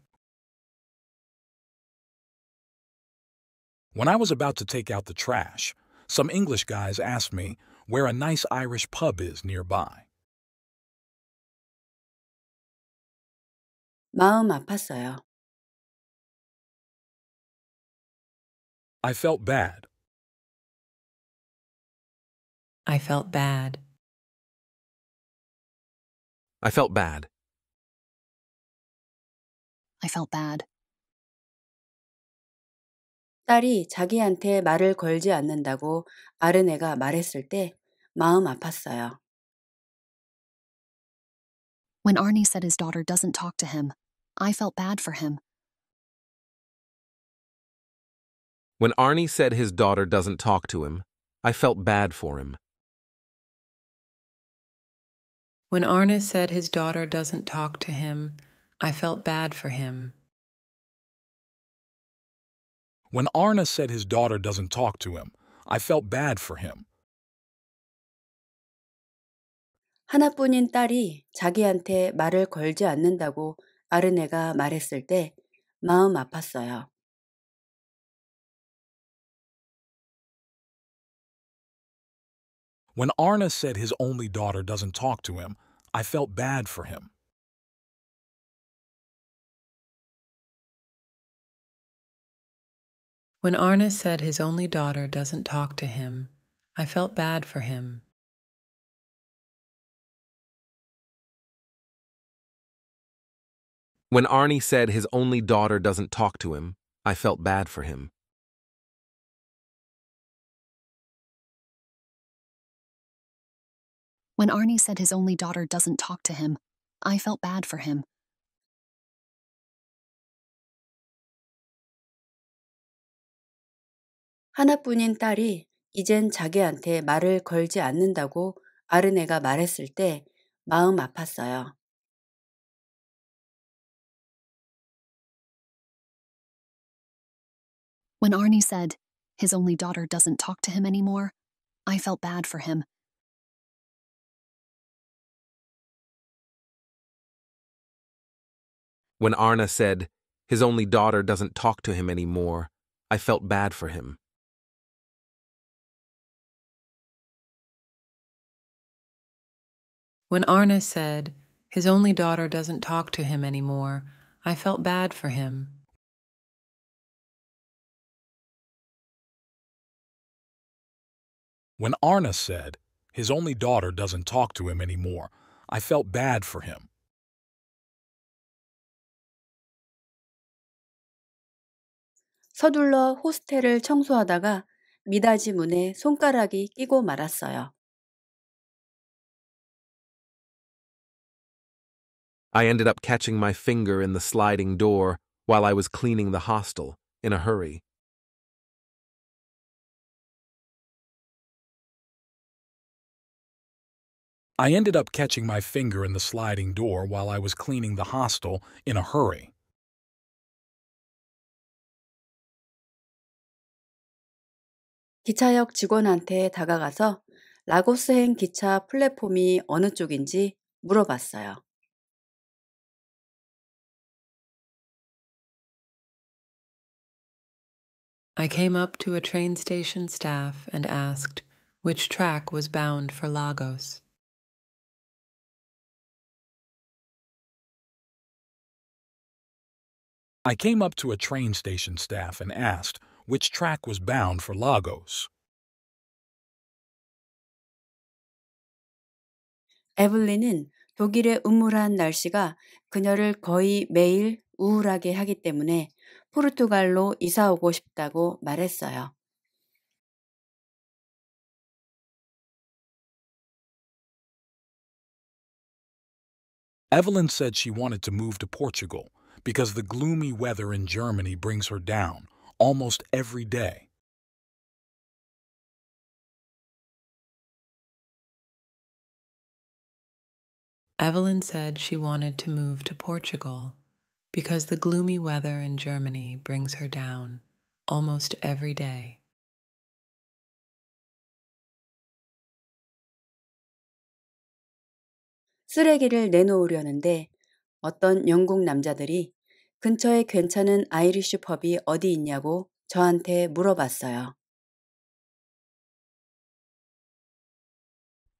When I was about to take out the trash, some English guys asked me where a nice Irish pub is nearby. 마음 아팠어요. I felt bad. I felt bad. I felt bad. I felt bad. 딸이 자기한테 말을 걸지 않는다고 아르네가 말했을 때 마음 아팠어요. When Arnie said his daughter doesn't talk to him, I felt bad for him. When Arnie said his daughter doesn't talk to him, I felt bad for him. When Arnie said his daughter doesn't talk to him, I felt bad for him. When Arna said his daughter doesn't talk to him, I felt bad for him. 하나뿐인 딸이 자기한테 말을 걸지 않는다고 아르네가 말했을 때 마음 아팠어요. When Arna said his only daughter doesn't talk to him, I felt bad for him. When Arna said his only daughter doesn't talk to him, I felt bad for him. When Arnie said his only daughter doesn't talk to him, I felt bad for him. When Arnie said his only daughter doesn't talk to him, I felt bad for him. 하나뿐인 딸이 이젠 자기한테 말을 걸지 않는다고 아르네가 말했을 때 마음 아팠어요. When Arnie said, his only daughter doesn't talk to him anymore, I felt bad for him. When Arna said, his only daughter doesn't talk to him anymore, I felt bad for him. When Arna said, his only daughter doesn't talk to him anymore, I felt bad for him. When Arna said, his only daughter doesn't talk to him anymore, I felt bad for him. 서둘러 호스텔을 청소하다가 미닫이 문에 손가락이 끼고 말았어요. I ended up catching my finger in the sliding door while I was cleaning the hostel in a hurry. I ended up catching my finger in the sliding door while I was cleaning the hostel in a hurry. 기차역 직원한테 다가가서 라고스행 기차 플랫폼이 어느 쪽인지 물어봤어요. I came up to a train station staff and asked which track was bound for Lagos. I came up to a train station staff and asked which track was bound for Lagos. 에블린은 독일의 음울한 날씨가 그녀를 거의 매일 우울하게 하기 때문에 포르투갈로 이사 오고 싶다고 말했어요. Evelyn said she wanted to move to Portugal because the gloomy weather in Germany brings her down almost every day. Evelyn said she wanted to move to Portugal because the gloomy weather in Germany brings her down almost every day. 쓰레기를 내놓으려는데 어떤 영국 남자들이 근처에 괜찮은 아이리쉬 펍이 어디 있냐고 저한테 물어봤어요.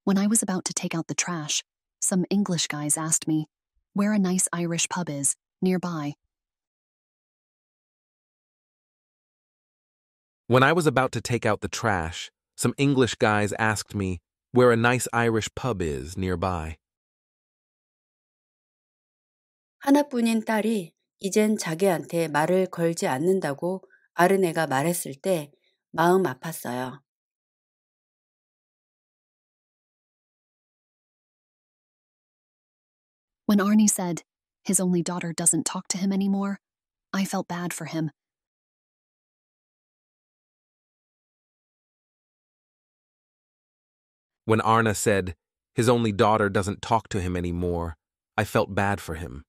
When I was about to take out the trash, some English guys asked me where a nice Irish pub is nearby. When I was about to take out the trash, some English guys asked me where a nice Irish pub is nearby. 하나뿐인 딸이 이젠 자기한테 말을 걸지 않는다고 아르네가 말했을 때 마음 아팠어요. When Arnie said, his only daughter doesn't talk to him anymore, I felt bad for him. When Arna said, his only daughter doesn't talk to him anymore, I felt bad for him.